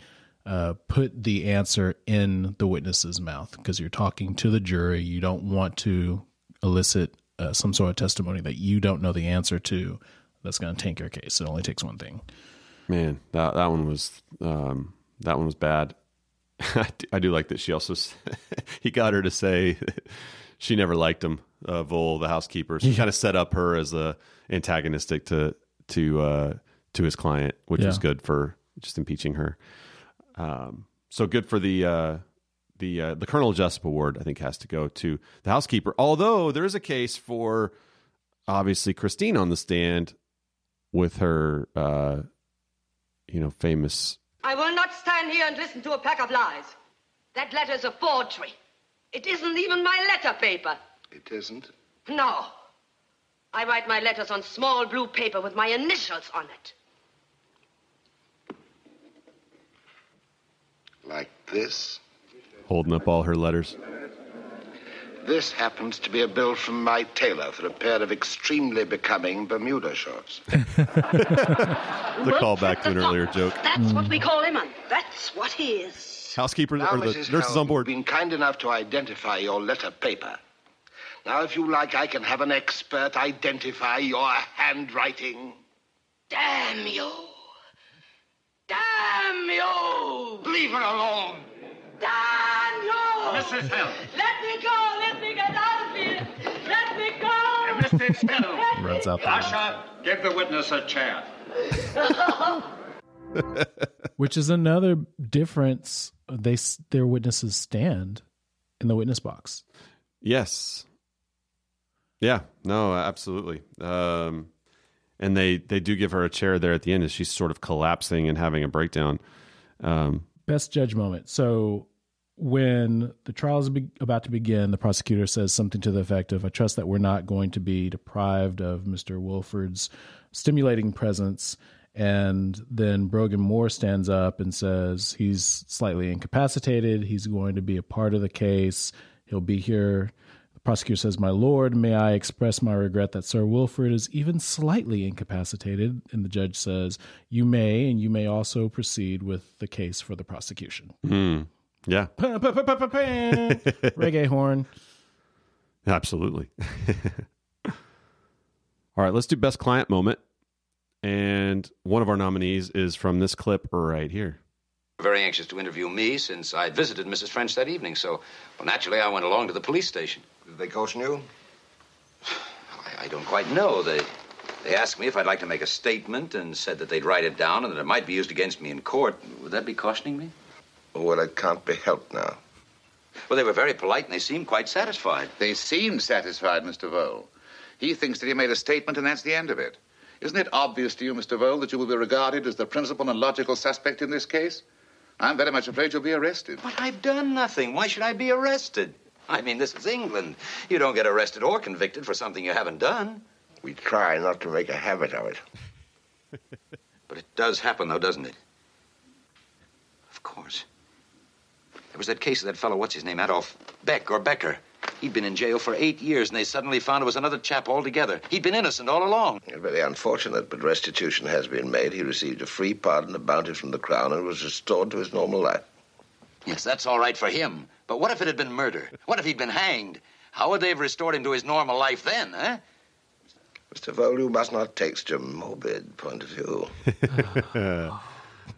put the answer in the witness's mouth because you're talking to the jury. You don't want to elicit some sort of testimony that you don't know the answer to. That's going to tank your case. It only takes one thing. Man, that one was bad. I do like that she also he got her to say she never liked him, Vole, the housekeeper. So he kind of set up her as a antagonistic to his client, which was good for just impeaching her. So good for the Colonel Jessup Award, I think, has to go to the housekeeper. Although there is a case for obviously Christine on the stand with her famous, "I will not stand here and listen to a pack of lies. That letter's a forgery. It isn't even my letter paper." "It isn't?" "No. I write my letters on small blue paper with my initials on it." "Like this?" Holding up all her letters. "This happens to be a bill from my tailor for a pair of extremely becoming Bermuda shorts." The callback to an earlier joke. "That's what we call him, and that's what he is." Housekeepers or the nurses on board. "You've been kind enough to identify your letter paper. Now, if you like, I can have an expert identify your handwriting." "Damn you. Damn you. Leave her alone. Damn you. Mrs. Helm. Let me go. Let me get out of here. Let me go. Mrs. Helm." Runs out. "Asha, give the witness a chair." Which is another difference. Their witnesses stand in the witness box. Yes. Yeah. No, absolutely. And they do give her a chair there at the end as she's sort of collapsing and having a breakdown. Best judge moment. So when the trial is about to begin, the prosecutor says something to the effect of, "I trust that we're not going to be deprived of Mr. Wilford's stimulating presence." And then Brogan Moore stands up and says he's slightly incapacitated. He's going to be a part of the case. He'll be here. The prosecutor says, "My lord, may I express my regret that Sir Wilfrid is even slightly incapacitated?" And the judge says, "You may, and you may also proceed with the case for the prosecution." Mm. Yeah. Reggae horn. Absolutely. All right, let's do best client moment. And one of our nominees is from this clip right here. "Very anxious to interview me since I'd visited Mrs. French that evening. So, well, naturally, I went along to the police station." "Did they caution you?" I don't quite know. They asked me if I'd like to make a statement and said that they'd write it down and that it might be used against me in court. Would that be cautioning me?" "Well, it can't be helped now." "Well, they were very polite, and they seemed quite satisfied." "They seemed satisfied, Mr. Vole. He thinks that he made a statement, and that's the end of it. Isn't it obvious to you, Mr. Vole, that you will be regarded as the principal and logical suspect in this case? I'm very much afraid you'll be arrested." "But I've done nothing. Why should I be arrested? I mean, this is England. You don't get arrested or convicted for something you haven't done." "We try not to make a habit of it." "But it does happen, though, doesn't it?" "Of course. There was that case of that fellow, what's his name, Adolf Beck or Becker. He'd been in jail for 8 years, and they suddenly found it was another chap altogether. He'd been innocent all along." "Very unfortunate, but restitution has been made. He received a free pardon, a bounty from the Crown, and was restored to his normal life." "Yes, that's all right for him. But what if it had been murder? What if he'd been hanged? How would they have restored him to his normal life then, eh?" "Mr. Vole, you must not take such a morbid point of view."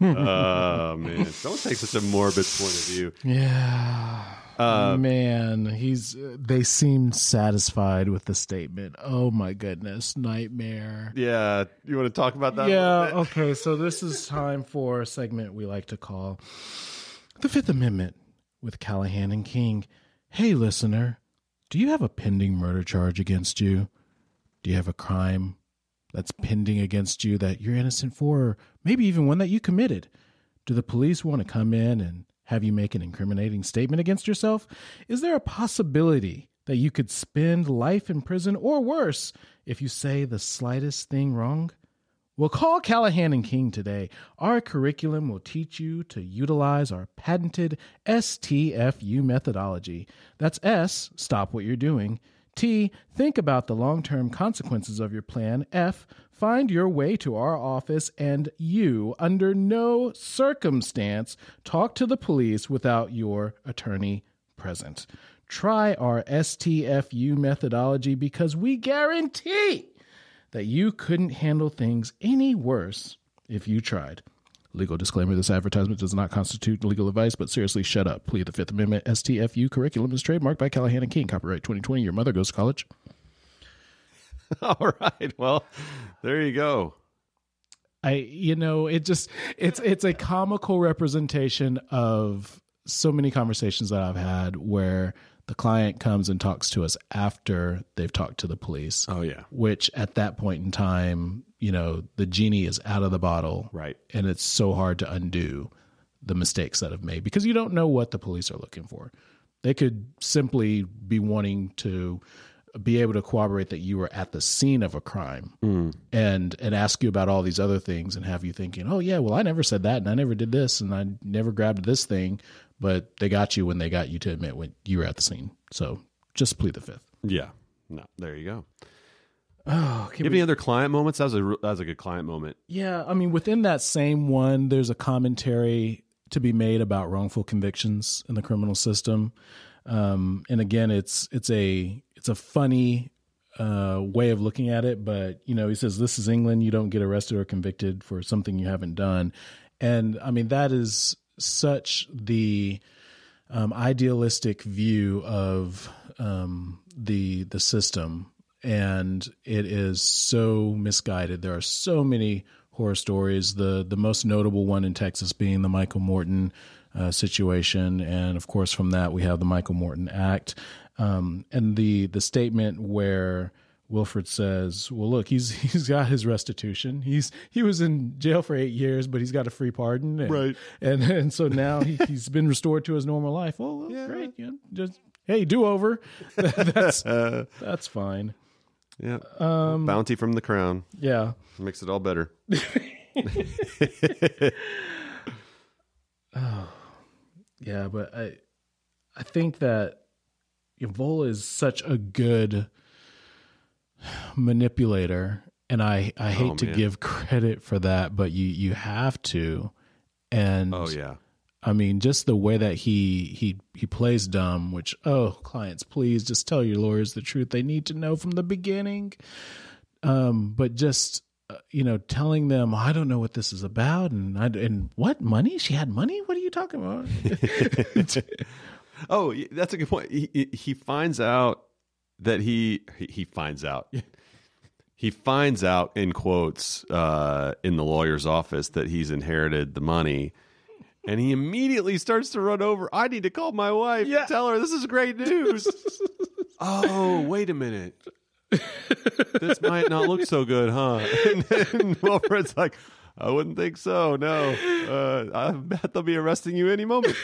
Oh, man. Don't take such a morbid point of view. Yeah. Man, they seemed satisfied with the statement. Oh, my goodness. Nightmare. Yeah. You want to talk about that? Yeah. Okay. So this is time for a segment we like to call The Fifth Amendment with Callahan and King. Hey, listener, do you have a pending murder charge against you? Do you have a crime that's pending against you that you're innocent for, or maybe even one that you committed? Do the police want to come in and have you make an incriminating statement against yourself? Is there a possibility that you could spend life in prison or worse if you say the slightest thing wrong? Well, call Callahan and King today. Our curriculum will teach you to utilize our patented STFU methodology. That's S, stop what you're doing. T, think about the long-term consequences of your plan. F, find your way to our office. And U, under no circumstance, talk to the police without your attorney present. Try our STFU methodology because we guarantee that you couldn't handle things any worse if you tried. Legal disclaimer, this advertisement does not constitute legal advice, but seriously, shut up. Plead the Fifth Amendment. STFU curriculum is trademarked by Callahan and King. Copyright 2020. Your mother goes to college. All right. Well, there you go. It's a comical representation of so many conversations that I've had where the client comes and talks to us after they've talked to the police. Oh, yeah. Which at that point in time, the genie is out of the bottle. Right. And it's so hard to undo the mistakes that have made because you don't know what the police are looking for. They could simply be wanting to be able to corroborate that you were at the scene of a crime and ask you about all these other things and have you thinking, oh, yeah, well, I never said that and I never did this and I never grabbed this thing. But they got you when they got you to admit when you were at the scene. So just plead the Fifth. Yeah. No, there you go. Oh, you have any other client moments? That was a good client moment. Yeah. I mean, within that same one, there's a commentary to be made about wrongful convictions in the criminal system. And again, it's a funny way of looking at it. But, he says, this is England. You don't get arrested or convicted for something you haven't done. And I mean, that is such the idealistic view of the system, and it is so misguided. There are so many horror stories, the most notable one in Texas being the Michael Morton situation. And of course, from that, we have the Michael Morton Act and the statement where Wilfrid says, well, look, he's got his restitution. He was in jail for 8 years, but he's got a free pardon. And, right. And so now he's been restored to his normal life. Oh, well, yeah. Great. Yeah, just, hey, do over. That's fine. Yeah. Bounty from the crown. Yeah. Makes it all better. Oh, yeah. But I think that Vole is such a good manipulator, and I hate to give credit for that, but you have to. And oh yeah, I mean, just the way that he plays dumb, which, oh, clients, please just tell your lawyers the truth. They need to know from the beginning. But just telling them, I don't know what this is about, and what money she had money. What are you talking about? Oh, that's a good point. He finds out. That he finds out. Yeah. He finds out, in quotes, in the lawyer's office that he's inherited the money. And he immediately starts to run over. I need to call my wife and tell her this is great news. Oh, wait a minute. This might not look so good, huh? And then Wilfred's like, I wouldn't think so. No. I bet they'll be arresting you any moment.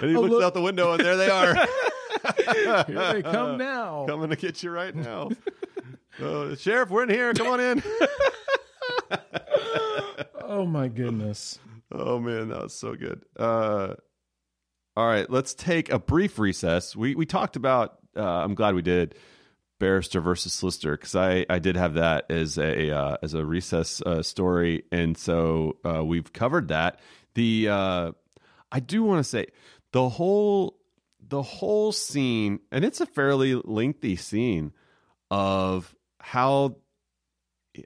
And he looks out the window and there they are. Here they come now. Coming to get you right now. Sheriff, we're in here. Come on in. Oh, my goodness. Oh, man. That was so good. All right. Let's take a brief recess. We talked about, I'm glad we did, barrister versus solicitor, because I did have that as a recess story. And so we've covered that. I do want to say the whole scene, and it's a fairly lengthy scene, of how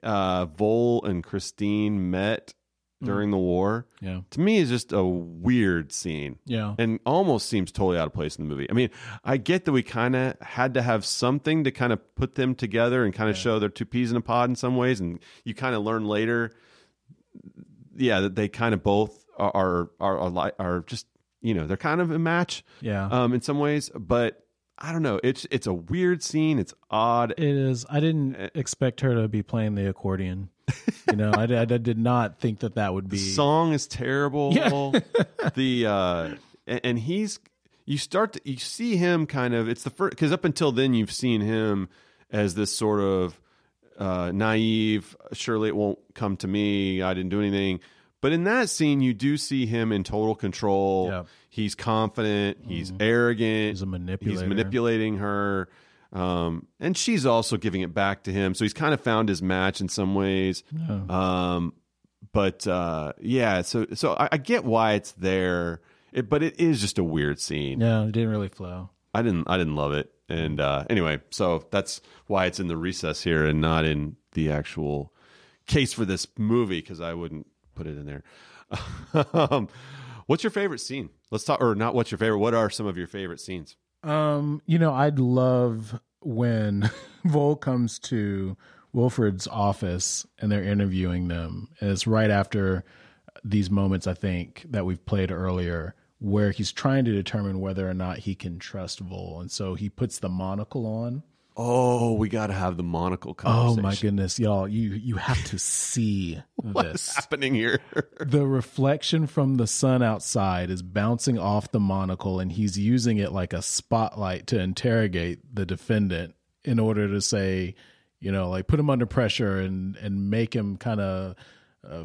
Vole and Christine met during the war. Yeah, to me, is just a weird scene. Yeah, and almost seems totally out of place in the movie. I mean, I get that we kind of had to have something to kind of put them together and kind of show they're two peas in a pod in some ways, and you kind of learn later, that they kind of both are just. you know, they're kind of a match, in some ways, but I don't know. It's a weird scene. It's odd. It is. I didn't expect her to be playing the accordion. You know, I did not think that would be. The song is terrible. Yeah. And he's, you see him kind of, it's the first, because up until then you've seen him as this sort of naive, surely it won't come to me, I didn't do anything. But in that scene, you do see him in total control. Yeah. He's confident. He's arrogant. He's a manipulator. He's manipulating her. And she's also giving it back to him. So he's kind of found his match in some ways. Oh. So I get why it's there. But it is just a weird scene. Yeah, it didn't really flow. I didn't love it. And anyway, so that's why it's in the recess here and not in the actual case for this movie, because I wouldn't put it in there. What's your favorite scene? Let's talk, or not what's your favorite. What are some of your favorite scenes? I'd love when Vole comes to Wilfred's office and they're interviewing them. And it's right after these moments, I think, that we've played earlier, where he's trying to determine whether or not he can trust Vole. And so he puts the monocle on. Oh, we got to have the monocle conversation. Oh my goodness, y'all. You have to see what's happening here. The reflection from the sun outside is bouncing off the monocle, and he's using it like a spotlight to interrogate the defendant in order to say, you know, like put him under pressure and make him kind of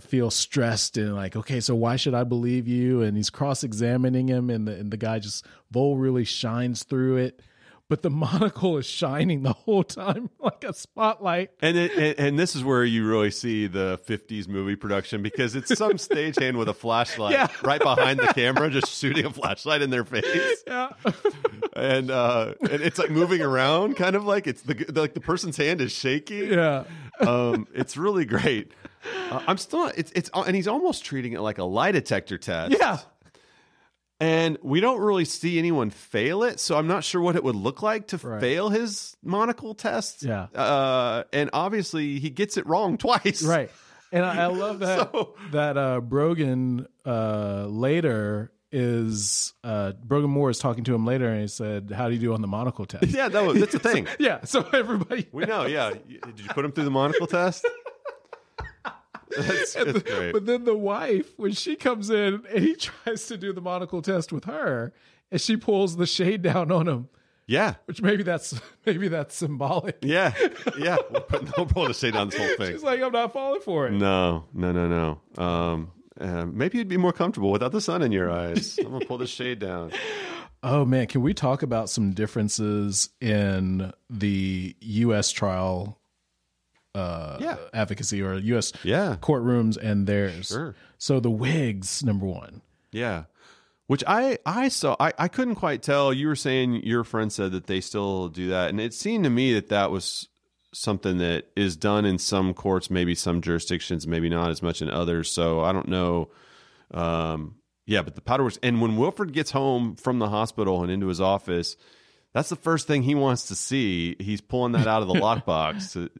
feel stressed and like, okay, so why should I believe you? And he's cross-examining him, and the guy just, Vole really shines through it. But the monocle is shining the whole time like a spotlight. And this is where you really see the 50s movie production, because it's some stagehand with a flashlight right behind the camera just shooting a flashlight in their face. Yeah. And it's like moving around, kind of like it's the person's hand is shaking. Yeah. It's really great. And he's almost treating it like a lie detector test. Yeah. And we don't really see anyone fail it, so I'm not sure what it would look like to fail his monocle test. Yeah, and obviously he gets it wrong twice. Right, and I love that Brogan later is Brogan Moore is talking to him later, and he said, "How do you do on the monocle test?" Yeah, that's a thing. so everybody we know. Yeah, did you put him through the monocle test? That's great. But then the wife, when she comes in and he tries to do the monocle test with her, and she pulls the shade down on him. Yeah, which maybe that's symbolic. Yeah. We'll pull the shade down this whole thing. She's like, I'm not falling for it. No. Maybe you'd be more comfortable without the sun in your eyes. I'm gonna pull the shade down. Oh man, can we talk about some differences in the U.S. trial? Advocacy or U.S. courtrooms and theirs. Sure. So the wigs, number one. Yeah, which I saw. I couldn't quite tell. You were saying your friend said that they still do that, and it seemed to me that was something that is done in some courts, maybe some jurisdictions, maybe not as much in others. So I don't know. But the powder works. And when Wilfred gets home from the hospital and into his office, that's the first thing he wants to see. He's pulling that out of the lockbox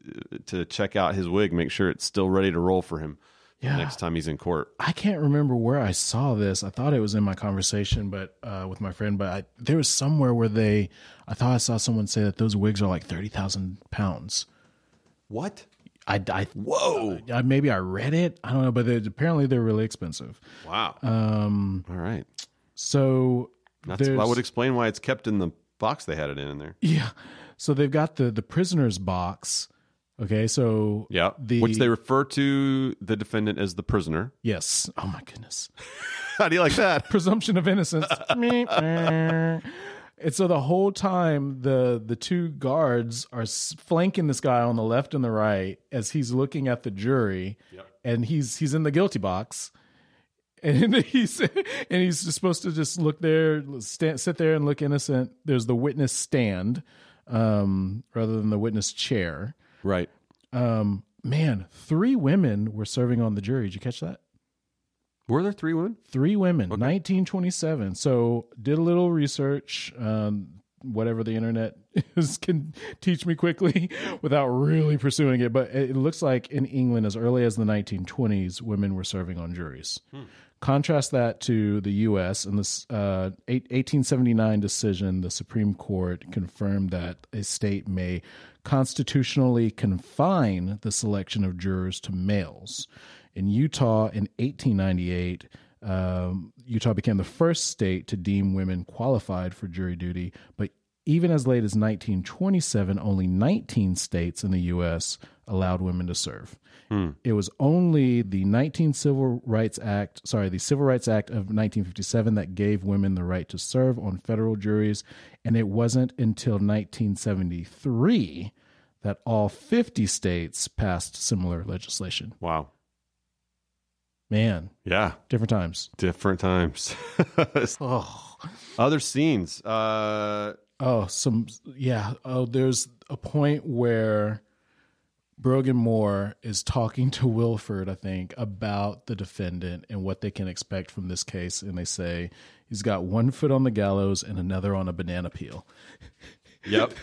to check out his wig, make sure it's still ready to roll for him next time he's in court. I can't remember where I saw this. I thought it was in my conversation with my friend, but there was somewhere where I thought I saw someone say that those wigs are like 30,000 pounds. What? Whoa. Maybe I read it. I don't know, but apparently they're really expensive. Wow. All right. So I would explain why it's kept in the box they had it in there. Yeah. So they've got the prisoner's box. Okay. So which they refer to the defendant as the prisoner. Yes. Oh my goodness. How do you like that? Presumption of innocence. And so the whole time the two guards are flanking this guy on the left and the right as he's looking at the jury and he's in the guilty box. And he's supposed to just look there, sit there and look innocent. There's the witness stand rather than the witness chair. Right. Man, 3 women were serving on the jury. Did you catch that? Were there 3 women? 3 women, okay. 1927. So did a little research, whatever the internet can teach me quickly without really pursuing it. But it looks like in England, as early as the 1920s, women were serving on juries. Contrast that to the U.S. In this 1879 decision, the Supreme Court confirmed that a state may constitutionally confine the selection of jurors to males. In Utah in 1898, Utah became the first state to deem women qualified for jury duty, but even as late as 1927, only 19 states in the U.S. allowed women to serve. It was only the Civil Rights Act of 1957 that gave women the right to serve on federal juries, and it wasn't until 1973 that all 50 states passed similar legislation. Wow. Man. Yeah. Different times. Oh. Other scenes. There's a point where Brogan Moore is talking to Wilfrid, I think, about the defendant and what they can expect from this case. And they say he's got one foot on the gallows and another on a banana peel. Yep.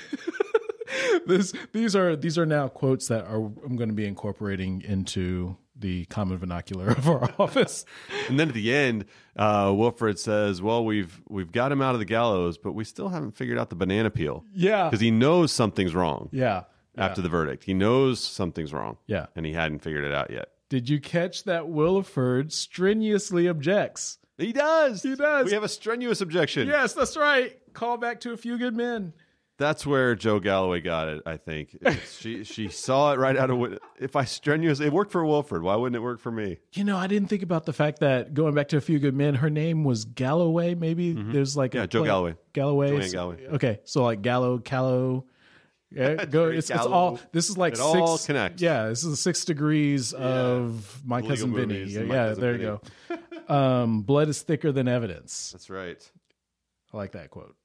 These are now quotes that I'm going to be incorporating into the common vernacular of our office. And then at the end, Wilfrid says, well, we've got him out of the gallows, but we still haven't figured out the banana peel. Yeah. Because he knows something's wrong. Yeah. After the verdict. He knows something's wrong. Yeah. And he hadn't figured it out yet. Did you catch that Wilfrid strenuously objects? He does. He does. We have a strenuous objection. Yes, that's right. Call back to A Few Good Men. That's where Jo Galloway got it, I think. She saw it right out of... It worked for Wilfrid. Why wouldn't it work for me? You know, I didn't think about the fact that, going back to A Few Good Men, her name was Galloway, maybe? Mm-hmm. There's like a... Yeah, Jo Galloway. Joanne Galloway. Okay, so like Gallow, Callow... Yeah, it's all... This is like it six... It all connects. Yeah, this is the 6 degrees of My Cousin Vinny. Yeah, there you go. Blood is thicker than evidence. That's right. I like that quote.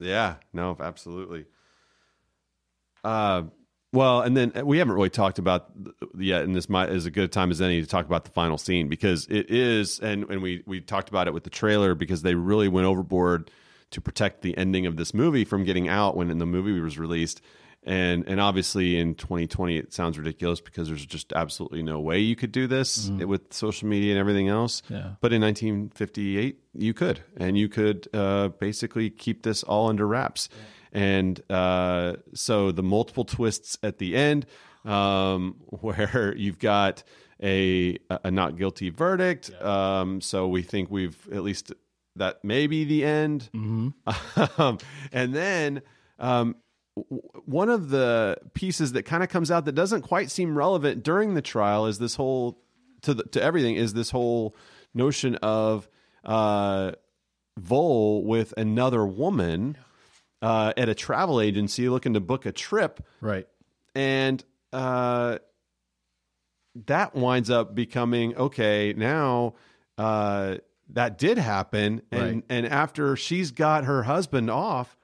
Yeah, no, absolutely. Well, and then we haven't really talked about yet, and this is a good time as any to talk about the final scene, because it is, and we talked about it with the trailer, because they really went overboard to protect the ending of this movie from getting out when the movie was released. And obviously in 2020, it sounds ridiculous because there's just absolutely no way you could do this with social media and everything else. Yeah. But in 1958, you could. And you could basically keep this all under wraps. Yeah. And so the multiple twists at the end, where you've got a not guilty verdict. Yeah. So we think we've at least... That may be the end. Mm-hmm. And then... one of the pieces that kind of comes out that doesn't quite seem relevant during the trial is this whole to everything is this whole notion of Vole with another woman at a travel agency looking to book a trip. Right. And that winds up becoming, okay, now that did happen. And, right. And after she's got her husband off,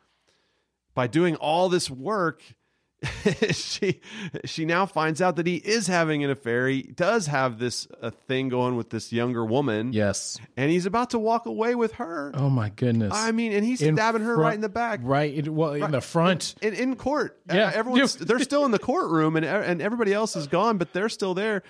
by doing all this work, she now finds out that he is having an affair. He does have this thing going with this younger woman. Yes. And he's about to walk away with her. Oh, my goodness. I mean, and he's stabbing her right in the back. Right. In the front. In court. Yeah. Everyone's, they're still in the courtroom, and everybody else is gone, but they're still there.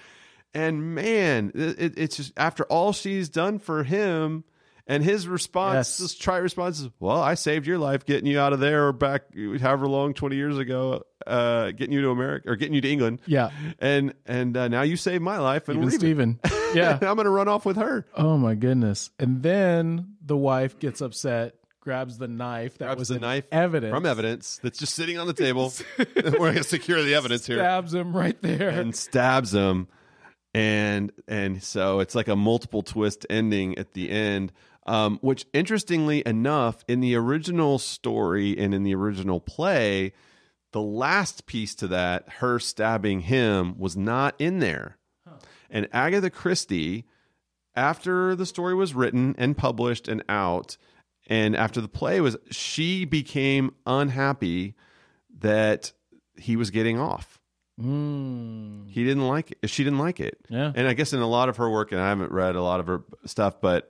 And, man, it's just after all she's done for him... And his response, this response is, well, I saved your life getting you out of there or back however long, 20 years ago, getting you to America or getting you to England. Yeah. And now you saved my life. And we're even. Yeah. And I'm going to run off with her. Oh, my goodness. And then the wife gets upset, grabs the knife. That was the knife evidence. From evidence that's just sitting on the table. We're going to secure the evidence here. Stabs him right there. And stabs him. And so it's like a multiple twist ending at the end. Which, interestingly enough, in the original story and in the original play, the last piece to that, her stabbing him, was not in there. Huh. And Agatha Christie, after the story was written and published and out, and after the play was, she became unhappy that he was getting off. He didn't like it. She didn't like it. Yeah. And I guess in a lot of her work, and I haven't read a lot of her stuff, but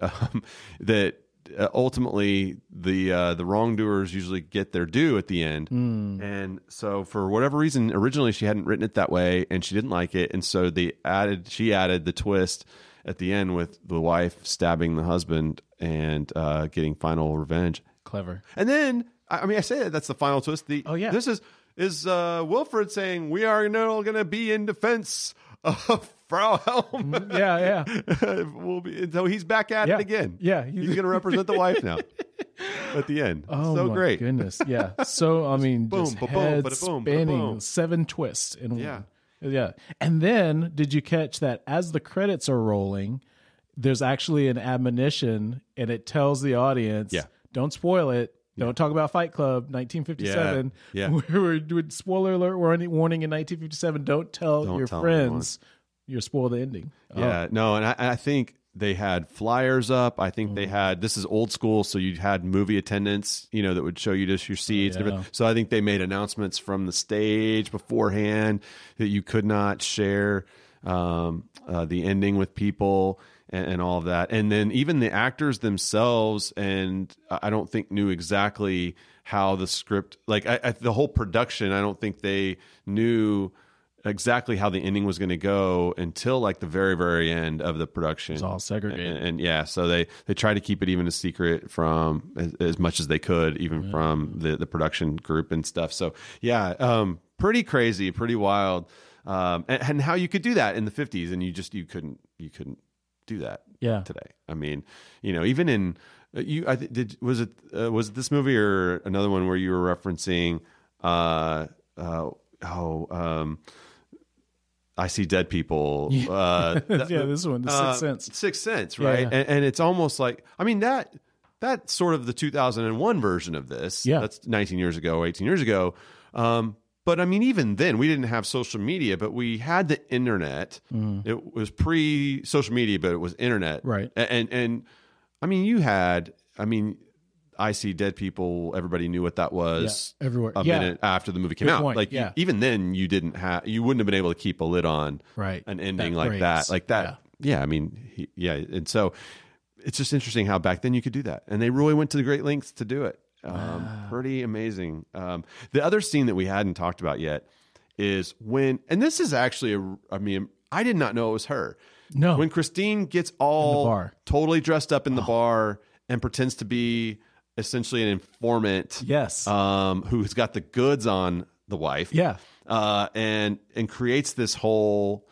ultimately the wrongdoers usually get their due at the end. And so for whatever reason, originally she hadn't written it that way, and she didn't like it, and so she added the twist at the end with the wife stabbing the husband and getting final revenge. Clever. And then, I mean, I say that's the final twist. This is Wilfrid saying, we are now going to be in defense of Frau Helm. Yeah, yeah. So he's back at it again. Yeah. He's going to represent the wife now at the end. Oh, so my great. Goodness. Yeah. So, I mean, just boom, head ba-boom, spanning ba-boom. 7 twists in one. Yeah. And then, did you catch that as the credits are rolling, there's actually an admonition, and it tells the audience, don't spoil it. Don't talk about Fight Club, 1957. Yeah. We're spoiler alert, warning in 1957. Don't tell your friends. You'll spoil the ending. Yeah. No, and I think they had flyers up. I think they had, this is old school, so you had movie attendants, that would show you just your seats. Yeah. So I think they made announcements from the stage beforehand that you could not share the ending with people. And all of that. And then even the actors themselves, and I don't think knew exactly how the script, like the whole production, I don't think they knew exactly how the ending was going to go until like the very, very end of the production. It's all segregated. And so they tried to keep it even a secret from as much as they could, even from the production group and stuff. So pretty crazy, pretty wild. And how you could do that in the 50s, and you couldn't do that today. I mean, even in was it this movie or another one where you were referencing I See Dead People. This one, The Sixth Sense. Sixth Sense, right? Yeah, yeah. And it's almost like, I mean, that's sort of the 2001 version of this. Yeah. That's 19 years ago, 18 years ago. But I mean, even then, we didn't have social media, but we had the internet. Mm. It was pre-social media, but it was internet, right? And I mean, I See Dead People. Everybody knew what that was. Yeah, everywhere. A minute after the movie came out, even then, you wouldn't have been able to keep a lid on an ending like that. Yeah, I mean, and so it's just interesting how back then you could do that, and they really went to the great lengths to do it. Pretty amazing. The other scene that we hadn't talked about yet is when, and this is actually I did not know it was her. No. When Christine gets all totally dressed up in the bar and pretends to be essentially an informant. Yes. Who's got the goods on the wife. Yeah. And creates this whole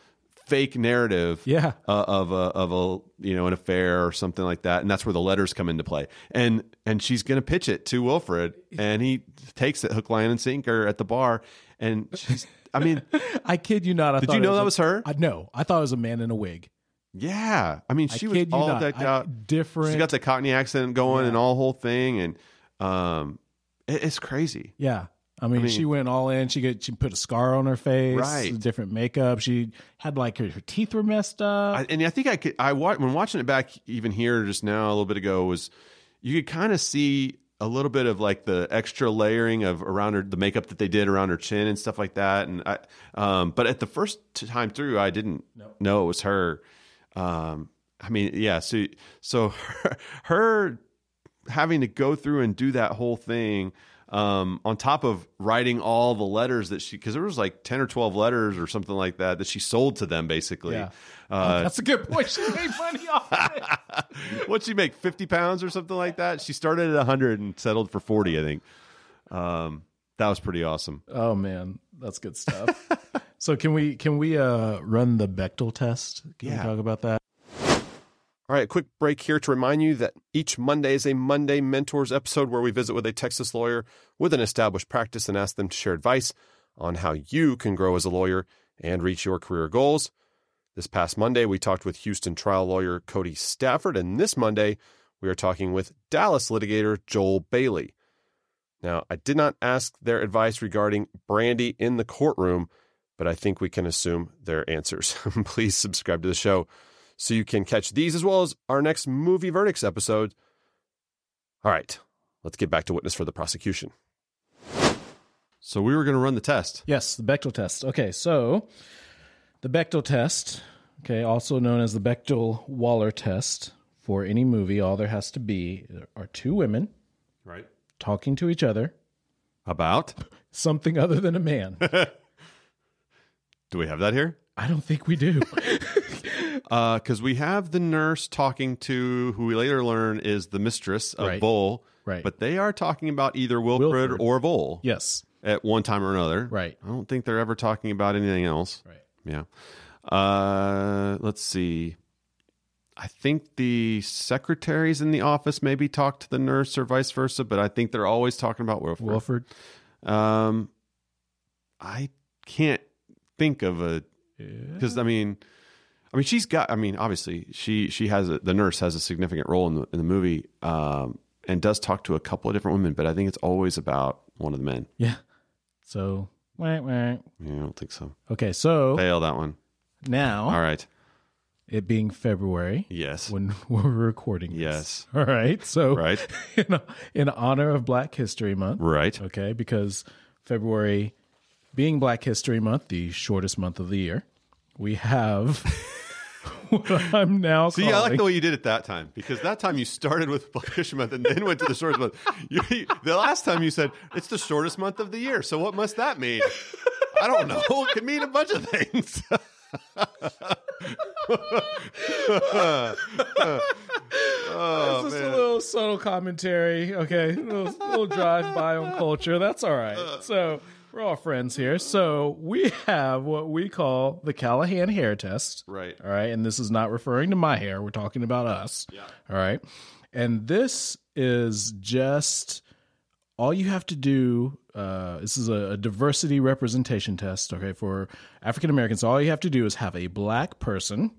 fake narrative of an affair or something like that, and that's where the letters come into play, and she's going to pitch it to Wilfrid, and he takes it hook, line, and sinker at the bar, and she's I kid you not, did you know that was her? No, I thought it was a man in a wig. Yeah, I mean, she was all decked out, different. She got the Cockney accent going and all whole thing, and it's crazy. Yeah. I mean, she went all in. She put a scar on her face, right? Different makeup. She had like her teeth were messed up. When watching it back, even here just now a little bit ago, was you could kind of see a little bit of like the extra layering of around her, the makeup that they did around her chin and stuff like that. And but at the first time through, I didn't know it was her. So her having to go through and do that whole thing. On top of writing all the letters that because there was like 10 or 12 letters or something like that she sold to them, basically. Yeah. That's a good point. She made money off of it. What'd she make, 50 pounds or something like that? She started at 100 and settled for 40, I think. That was pretty awesome. Oh, man. That's good stuff. So can we run the Bechdel test? Can we talk about that? All right, a quick break here to remind you that each Monday is a Monday Mentors episode where we visit with a Texas lawyer with an established practice and ask them to share advice on how you can grow as a lawyer and reach your career goals. This past Monday, we talked with Houston trial lawyer Cody Stafford, and this Monday, we are talking with Dallas litigator Joel Bailey. Now, I did not ask their advice regarding brandy in the courtroom, but I think we can assume their answers. Please subscribe to the show so you can catch these as well as our next Movie Verdicts episode. All right, let's get back to Witness for the Prosecution. So we were going to run the test. Yes, the Bechdel test. Okay, so the Bechdel test, also known as the Bechdel-Waller test, for any movie, all there has to be are two women talking to each other about something other than a man. Do we have that here? I don't think we do. Because we have the nurse talking to, who we later learn is the mistress of Vole. Right. But they are talking about either Wilfrid or Vole. Yes. At one time or another. Right. I don't think they're ever talking about anything else. Right. Yeah. Let's see. I think the secretaries in the office maybe talk to the nurse or vice versa, but I think they're always talking about Wilfrid. I can't think of a... Because, yeah. I mean, she's got... I mean, obviously, she has... the nurse has a significant role in the movie and does talk to a couple of different women, but I think it's always about one of the men. Yeah. So... Yeah, I don't think so. Okay, so... Fail that one. Now... All right. It being February. Yes. When we're recording this. Yes. All right. So right. In honor of Black History Month. Right. Okay. Because February being Black History Month, the shortest month of the year, we have what I'm now calling. See, I like the way you did it that time, because that time you started with Black History Month and then went to the shortest month. The last time you said, it's the shortest month of the year. So what must that mean? I don't know. It could mean a bunch of things. Oh, just a little subtle commentary, okay? A little drive by on culture. That's all right. So we're all friends here. So we have what we call the Callahan hair test, right? All right, and this is not referring to my hair. We're talking about us, yeah. All right. And this is just all you have to do. This is a diversity representation test, okay, for African Americans. All you have to do is have a Black person.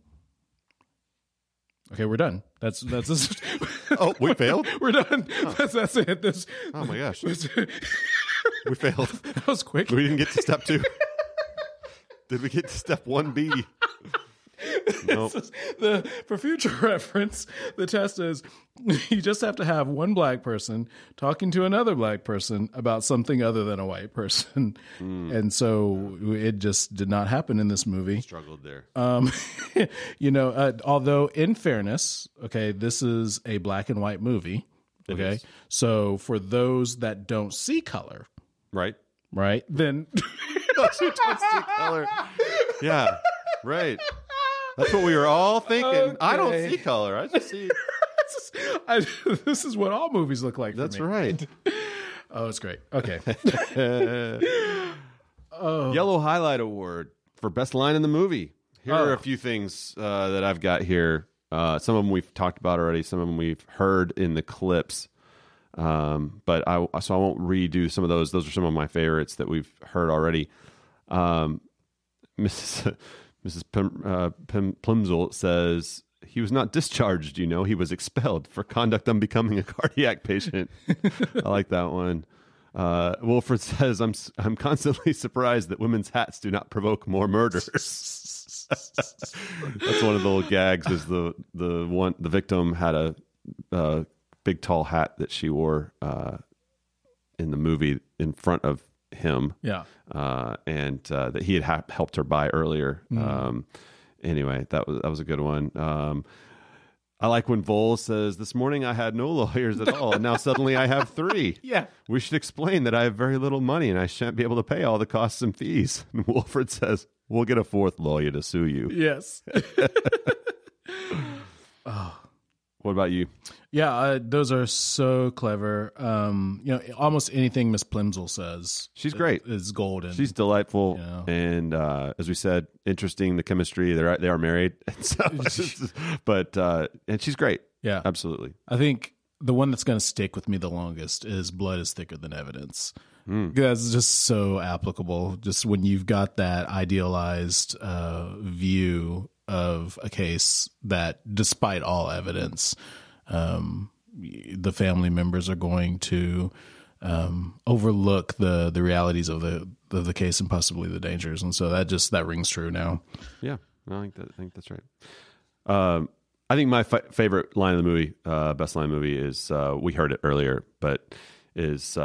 Okay, we're done. That's this. Oh, we failed? We're done. Oh. That's it. This, oh, my gosh. We failed. That was quick. We didn't get to step 2. Did we get to step 1B? Nope. For future reference, the test is you just have to have one Black person talking to another Black person about something other than a white person. Mm. And so it just did not happen in this movie. Struggled there. Although in fairness, okay, this is a black and white movie. Okay. So for those that don't see color. Right. Then those who don't see color. Yeah. Right. That's what we were all thinking. Okay. I don't see color. I just see. This is what all movies look like. That's for me. Right. Oh, it's great. Okay. Yellow Highlight Award for best line in the movie. Here are a few things that I've got here. Some of them we've talked about already. Some of them we've heard in the clips. But I won't redo some of those. Those are some of my favorites that we've heard already. Mrs. Plimsoll says, he was not discharged, he was expelled for conduct unbecoming a cardiac patient. I like that one. Wilfrid says, I'm constantly surprised that women's hats do not provoke more murders. That's one of the little gags, is the victim had a big tall hat that she wore in the movie in front of him, and that he had helped her buy earlier. Anyway, that was a good one. I like when Vole says, this morning I had no lawyers at all, and now suddenly I have 3. Yeah, we should explain that I have very little money and I shan't be able to pay all the costs and fees. And Wilfrid says, we'll get a 4th lawyer to sue you. Yes. Oh. What about you? Yeah, those are so clever. Almost anything Miss Plimsoll says, she's great. It's golden. She's delightful, and as we said, interesting. The chemistry. They are married, and so, and she's great. Yeah, absolutely. I think the one that's going to stick with me the longest is "Blood is thicker than evidence." Mm. That's just so applicable. Just when you've got that idealized view of a case that, despite all evidence, the family members are going to overlook the realities of the case and possibly the dangers, and so that rings true now. Yeah, I think that's right. I think my favorite line of the movie, best line of the movie, is we heard it earlier, but is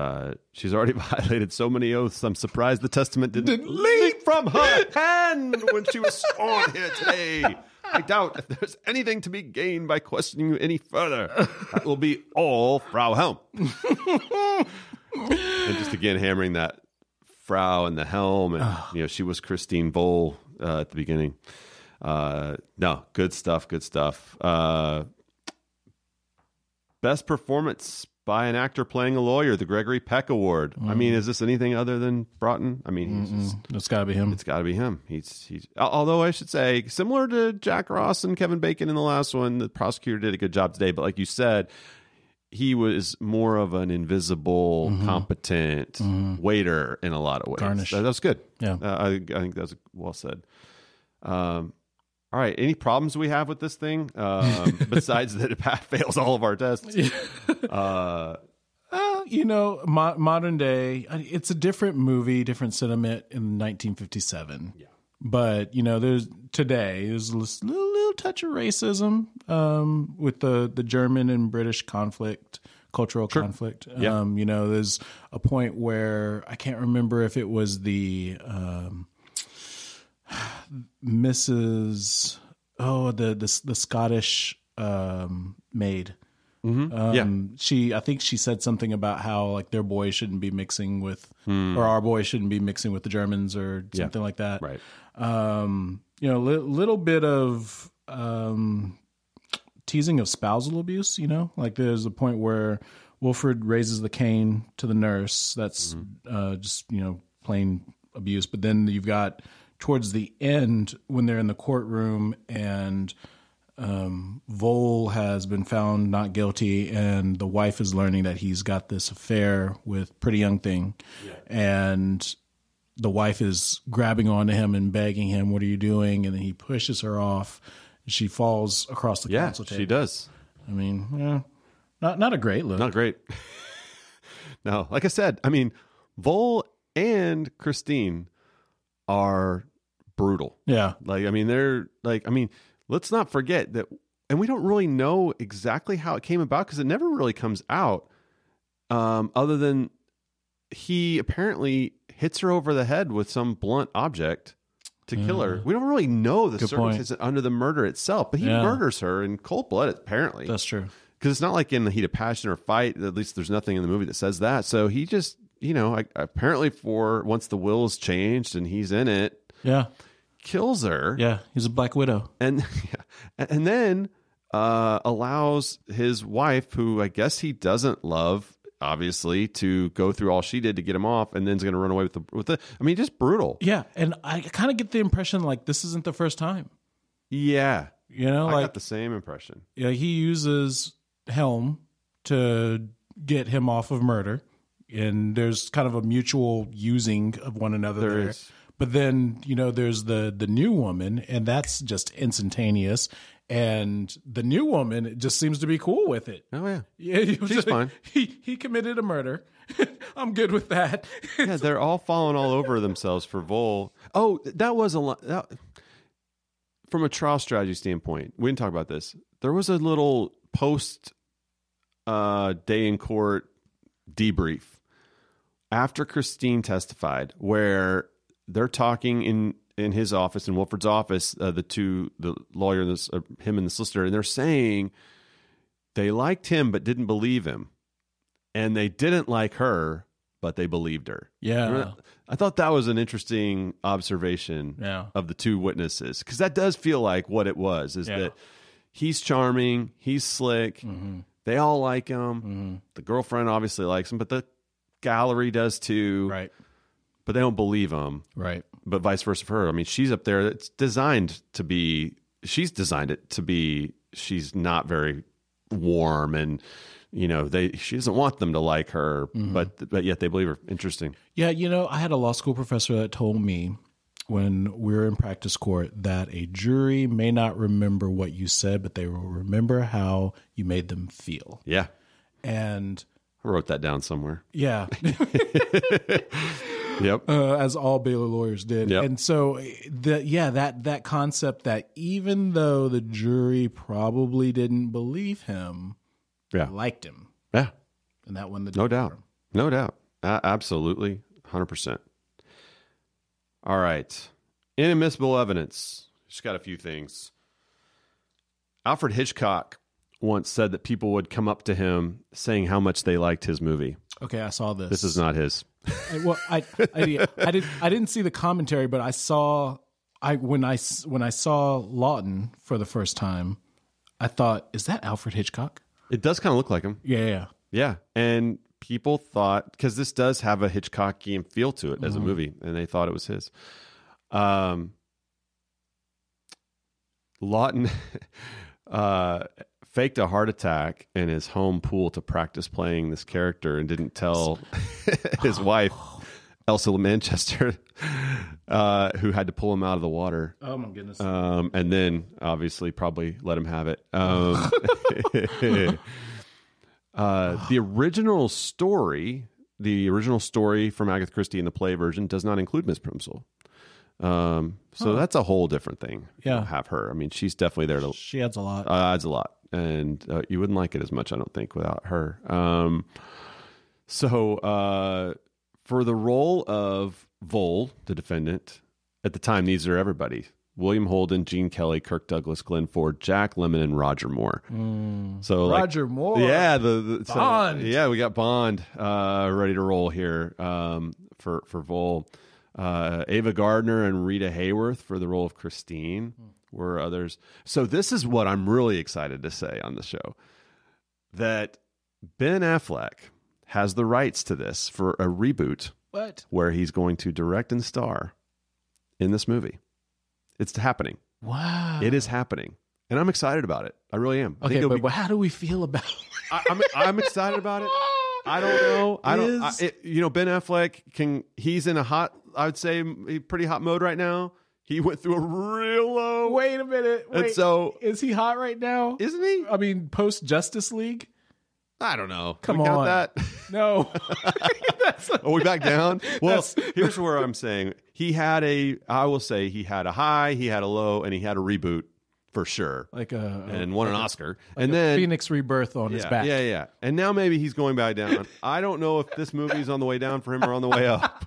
she's already violated so many oaths, I'm surprised the testament didn't leak from her hand when she was sworn here today. I doubt if there's anything to be gained by questioning you any further. That will be all Frau Helm. And just again hammering that Frau and the Helm, and she was Christine Vole at the beginning. No, good stuff. Good stuff. Best performance by an actor playing a lawyer, the Gregory Peck Award. I mean, is this anything other than Broughton? I mean, it's got to be him. It's got to be him. He's. Although I should say, similar to Jack Ross and Kevin Bacon in the last one, the prosecutor did a good job today. But like you said, he was more of an invisible, competent waiter in a lot of ways. Garnish. That was good. Yeah, I think that's well said. All right. Any problems we have with this thing? Besides that it fails all of our tests. You know, modern day, it's a different movie, different sentiment in 1957. Yeah. But, you know, there's a little touch of racism with the German and British conflict, cultural conflict. Yeah. You know, there's a point where I can't remember if it was the... Mrs. the Scottish maid. I think she said something about how like their boy shouldn't be mixing with, or our boy shouldn't be mixing with the Germans or something like that. Right. You know, little bit of teasing of spousal abuse. You know, like there's a point where Wilfrid raises the cane to the nurse. That's just plain abuse. But then you've got towards the end when they're in the courtroom and Vole has been found not guilty and the wife is learning that he's got this affair with Pretty Young Thing. Yeah. And the wife is grabbing onto him and begging him, what are you doing? And then he pushes her off. She falls across the counsel table. Yeah, she does. I mean, not a great look. Not great. No, like I said, I mean, Vole and Christine are brutal. Yeah. Like, I mean, let's not forget that, and we don't really know exactly how it came about because it never really comes out, other than he apparently hits her over the head with some blunt object to kill her. We don't really know the circumstances under the murder itself, but he murders her in cold blood, apparently. That's true. Because it's not like in the heat of passion or fight, at least there's nothing in the movie that says that. So he just... you know, apparently once the will is changed and he's in it, kills her. Yeah, he's a black widow. And then allows his wife, who I guess he doesn't love, obviously, to go through all she did to get him off, and then's going to run away with the. I mean, just brutal. Yeah, and I kind of get the impression like this isn't the first time. Yeah, I got the same impression. Yeah, he uses Helm to get him off of murder. And there's kind of a mutual using of one another there. But then, there's the new woman, and that's just instantaneous. And the new woman, it just seems to be cool with it. Oh, yeah. She's fine. He committed a murder. I'm good with that. Yeah, they're all falling all over themselves for Vole. Oh, that was a lot. From a trial strategy standpoint, we didn't talk about this. There was a little post-day in court debrief after Christine testified where they're talking in his office, in Wilfred's office, the lawyer, him and the solicitor, and they're saying they liked him but didn't believe him, and they didn't like her but they believed her. Yeah, I thought that was an interesting observation of the two witnesses, because that does feel like what it was is that he's charming, he's slick, they all like him. The girlfriend obviously likes him, but the gallery does too. Right. But they don't believe him. Right. But vice versa for her. I mean, she's up there. She's designed it to be, she's not very warm, and, she doesn't want them to like her, but yet they believe her. Interesting. Yeah. I had a law school professor that told me when we were in practice court that a jury may not remember what you said, but they will remember how you made them feel. Yeah. And I wrote that down somewhere. Yeah. Yep. As all Baylor lawyers did. Yep. And so that concept that even though the jury probably didn't believe him, liked him. Yeah. And that won the jury. No doubt. Absolutely. 100%. All right. Inadmissible evidence. Just got a few things. Alfred Hitchcock once said that people would come up to him saying how much they liked his movie. Okay, I saw this. This is not his. I didn't see the commentary, but I saw when I saw Laughton for the first time, I thought, is that Alfred Hitchcock? It does kind of look like him. Yeah. And people thought, because this does have a Hitchcockian feel to it as a movie, and they thought it was his. Laughton faked a heart attack in his home pool to practice playing this character and didn't tell his wife, Elsa Lanchester, who had to pull him out of the water. Oh, my goodness. And then, obviously, probably let him have it. The original story from Agatha Christie in the play version does not include Miss Plimsoll. So that's a whole different thing. Yeah. Have her. I mean, she's definitely there. She adds a lot. And you wouldn't like it as much, I don't think, without her. So for the role of Vole, the defendant, at the time, these are everybody. William Holden, Gene Kelly, Kirk Douglas, Glenn Ford, Jack Lemmon, and Roger Moore. So Roger Moore. Yeah. Bond. Yeah, we got Bond ready to roll here for Vole. Ava Gardner and Rita Hayworth for the role of Christine were others. So this is what I'm really excited to say on the show, that Ben Affleck has the rights to this for a reboot where he's going to direct and star in this movie. It's happening. Wow. It is happening. And I'm excited about it. I really am. Okay, but how do we feel about it? I'm excited about it. I don't know. Ben Affleck he's in a hot, I would say pretty hot mode right now. He went through a real low. Wait a minute. And so is he hot right now? Isn't he? I mean, post Justice League. I don't know. Come on. That? No. Are we back down? Well, here's where I'm saying he had a high, he had a low, and he had a reboot. For sure. Won an Oscar. Like, and then Phoenix Rebirth on his back. Yeah. And now maybe he's going back down. I don't know if this movie's on the way down for him or on the way up.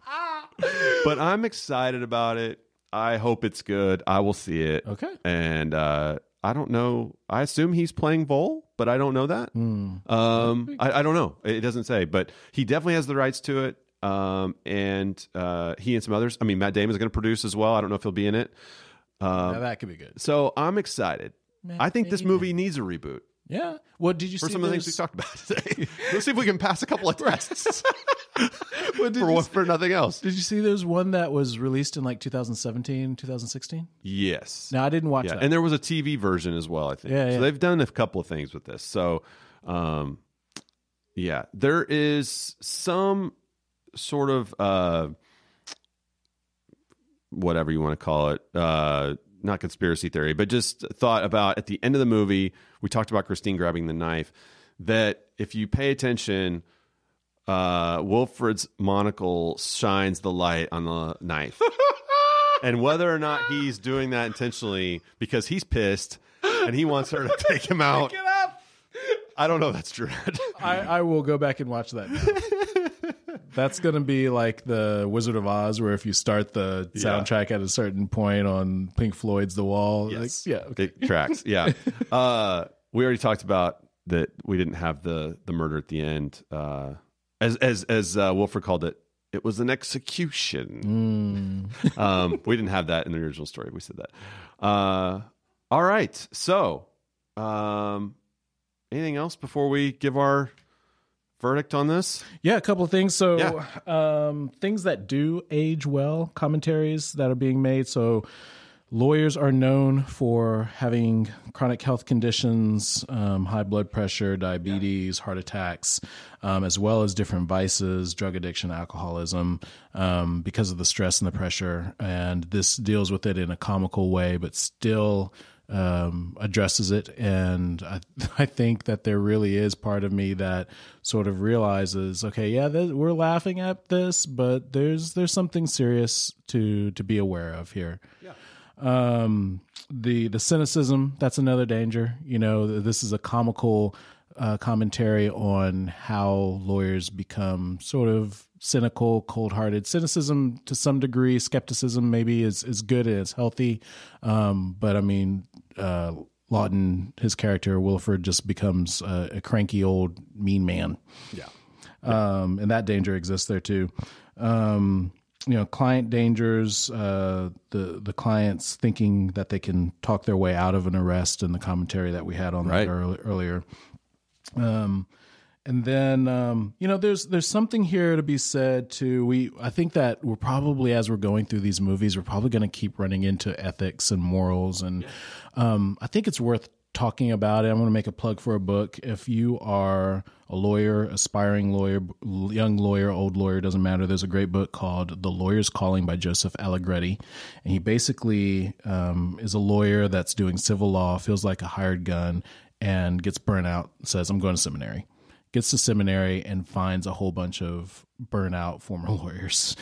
But I'm excited about it. I hope it's good. I will see it. Okay. And I don't know. I assume he's playing Vole, but I don't know that. I don't know. It doesn't say, but he definitely has the rights to it. And he and some others. I mean, Matt Damon's going to produce as well. I don't know if he'll be in it. Now that could be good. So I'm excited. I think this movie needs a reboot. Yeah. Well, did you see some of the things we talked about today? Let's see if we can pass a couple of tests. For nothing else. Did you see there's one that was released in like 2017, 2016? Yes. No, I didn't watch that. And there was a TV version as well, I think. Yeah. So they've done a couple of things with this. So, there is some sort of... whatever you want to call it, not conspiracy theory, but just thought about at the end of the movie, we talked about Christine grabbing the knife, that if you pay attention, Wilfred's monocle shines the light on the knife. And whether or not he's doing that intentionally because he's pissed and he wants her to take him out. Pick it up. I don't know if that's true. I will go back and watch that now. That's going to be like the Wizard of Oz, where if you start the soundtrack at a certain point on Pink Floyd's The Wall. Yes. Like, it tracks. Yeah. We already talked about that. We didn't have the murder at the end. As Wilfred called it, it was an execution. We didn't have that in the original story. We said that. All right. So anything else before we give our... verdict on this? Yeah, a couple of things. So things that do age well, commentaries that are being made. So lawyers are known for having chronic health conditions, high blood pressure, diabetes, heart attacks, as well as different vices, drug addiction, alcoholism, because of the stress and the pressure. And this deals with it in a comical way, but still addresses it. And I think that there really is part of me that sort of realizes, okay, we're laughing at this, but there's something serious to be aware of here. Yeah. The cynicism, that's another danger. You know, this is a comical commentary on how lawyers become sort of cynical, cold-hearted. Cynicism to some degree, skepticism maybe is good and it's healthy. But I mean, Laughton, his character Wilfred, just becomes a cranky old mean man. Yeah. And that danger exists there too. you know, client dangers, the clients thinking that they can talk their way out of an arrest, and the commentary that we had on that earlier. And then, you know, there's something here to be said to, I think that we're probably, as we're going through these movies, we're probably going to keep running into ethics and morals. And, I think it's worth talking about it. I'm going to make a plug for a book. If you are a lawyer, aspiring lawyer, young lawyer, old lawyer, doesn't matter. There's a great book called The Lawyer's Calling by Joseph Allegretti. And he basically is a lawyer that's doing civil law, feels like a hired gun, and gets burnt out, says, I'm going to seminary. Gets to seminary and finds a whole bunch of burnout former lawyers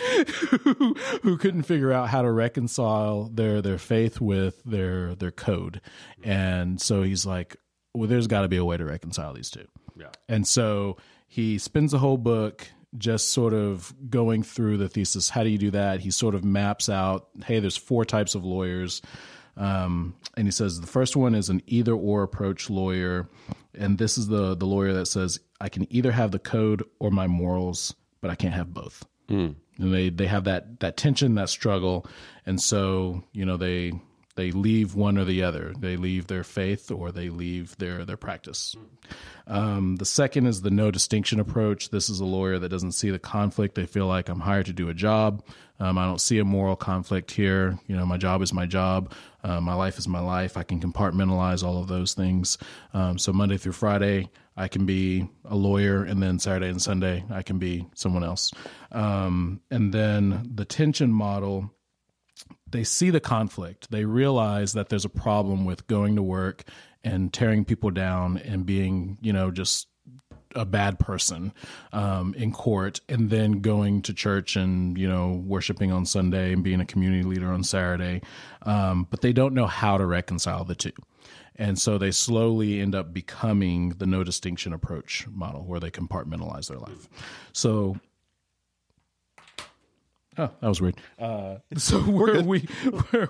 who couldn't figure out how to reconcile their faith with their code. And so he's like, well, there's got to be a way to reconcile these two. Yeah. And so he spends the whole book just sort of going through the thesis. How do you do that? He sort of maps out, hey, there's four types of lawyers. And he says the first one is an either or approach lawyer. And this is the lawyer that says, I can either have the code or my morals, but I can't have both. Mm. And they have that tension, that struggle. And so, you know, they leave one or the other. They leave their faith or they leave their practice. The second is the no distinction approach. This is a lawyer that doesn't see the conflict. They feel like, I'm hired to do a job. I don't see a moral conflict here. You know, my job is my job. My life is my life. I can compartmentalize all of those things. So Monday through Friday, I can be a lawyer, and then Saturday and Sunday, I can be someone else. And then the tension model. They see the conflict. They realize that there's a problem with going to work and tearing people down and being, you know, just a bad person in court, and then going to church and, you know, worshiping on Sunday and being a community leader on Saturday. But they don't know how to reconcile the two. And so they slowly end up becoming the no distinction approach model, where they compartmentalize their life. So... Oh, that was weird. So where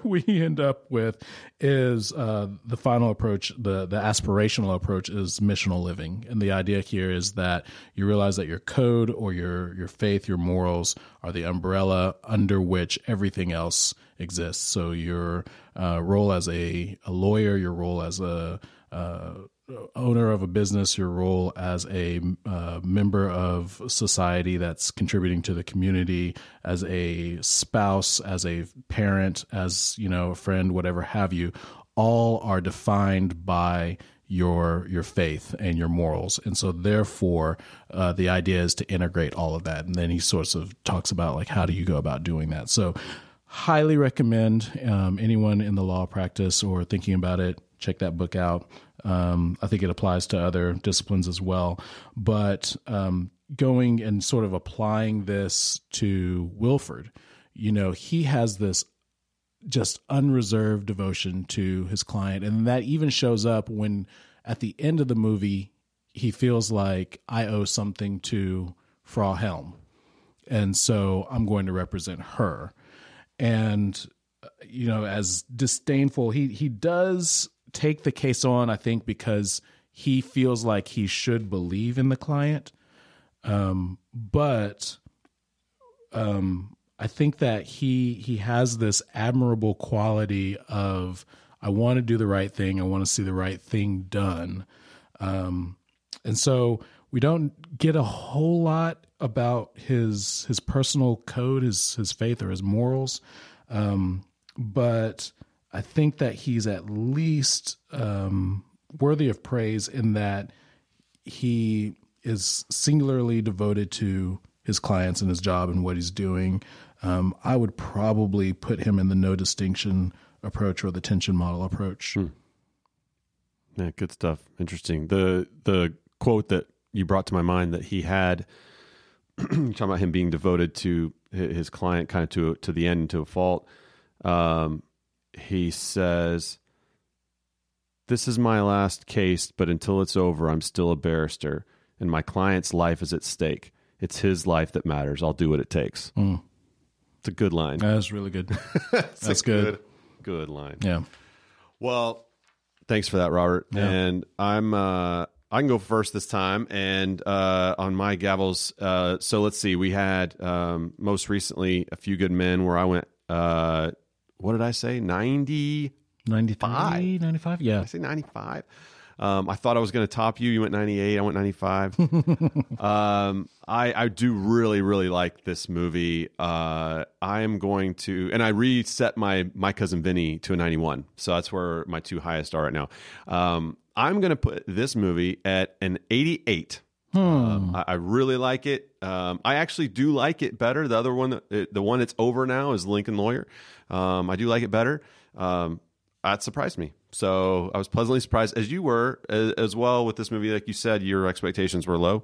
we end up with is the final approach, the aspirational approach, is missional living. And the idea here is that you realize that your code or your faith, your morals are the umbrella under which everything else exists. So your role as a lawyer, your role as a owner of a business, your role as a member of society that's contributing to the community, as a spouse, as a parent, as, you know, a friend, whatever have you, all are defined by your faith and your morals. And so therefore the idea is to integrate all of that. And then he sort of talks about, like, how do you go about doing that? So highly recommend anyone in the law practice or thinking about it, check that book out. I think it applies to other disciplines as well, but going and sort of applying this to Wilfrid, you know, he has this just unreserved devotion to his client. And that even shows up when at the end of the movie, he feels like, I owe something to Frau Helm, and so I'm going to represent her. And, you know, as disdainful, he does take the case on, I think, because he feels like he should believe in the client. But I think that he has this admirable quality of, I want to do the right thing. I want to see the right thing done. And so we don't get a whole lot about his personal code, his faith or his morals. But I think that he's at least worthy of praise in that he is singularly devoted to his clients and his job and what he's doing. I would probably put him in the no distinction approach or the tension model approach. Hmm. Yeah, good stuff. Interesting. The quote that you brought to my mind that he had, talking about him being devoted to his client kind of to the end, to a fault. He says, "This is my last case, but until it's over, I'm still a barrister, and my client's life is at stake. It's his life that matters. I'll do what it takes." Mm. It's a good line. That's really good. That's good line. Yeah. Well, thanks for that, Robert. Yeah. And I'm I can go first this time, and on my gavels. So let's see. We had most recently A Few Good Men, where I went. What did I say? 90, 95, 95. Yeah, did I say 95. I thought I was going to top you. You went 98. I went 95. I do really, really like this movie. I am going to, and I reset my Cousin Vinny to a 91. So that's where my two highest are right now. I'm going to put this movie at an 88. I really like it. I actually do like it better. The other one, the one that's over now, is Lincoln Lawyer. I do like it better. That surprised me. So I was pleasantly surprised, as you were as well, with this movie. Like you said, your expectations were low.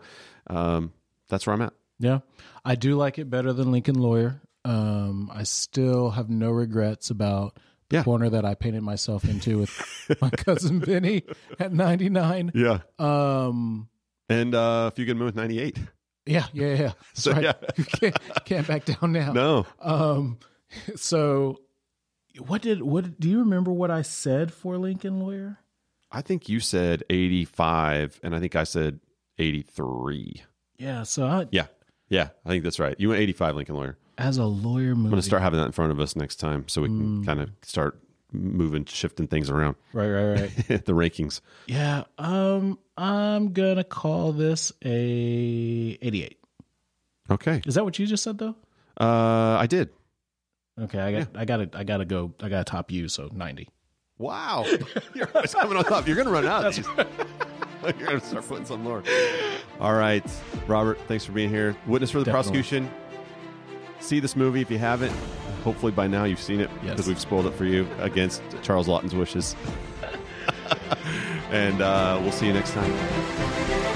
That's where I'm at. Yeah. I do like it better than Lincoln Lawyer. I still have no regrets about the corner that I painted myself into with my Cousin Vinny at 99. Yeah. And A Few Good Men with 98. Yeah. So right. You can't back down now. No. So... What do you remember what I said for Lincoln Lawyer? I think you said 85, and I think I said 83. Yeah, so I think that's right. You went 85, Lincoln Lawyer. As a lawyer movie, I'm going to start having that in front of us next time, so we can kind of start moving, shifting things around. Right. The rankings. Yeah, I'm gonna call this a 88. Okay, is that what you just said though? I did. Okay, I gotta top you, so 90. Wow, you're always coming on top. You're gonna run out. You're gonna start putting some lower. All right, Robert, thanks for being here. Witness for the Prosecution. See this movie if you haven't. Hopefully by now you've seen it, because we've spoiled it for you against Charles Laughton's wishes. And we'll see you next time.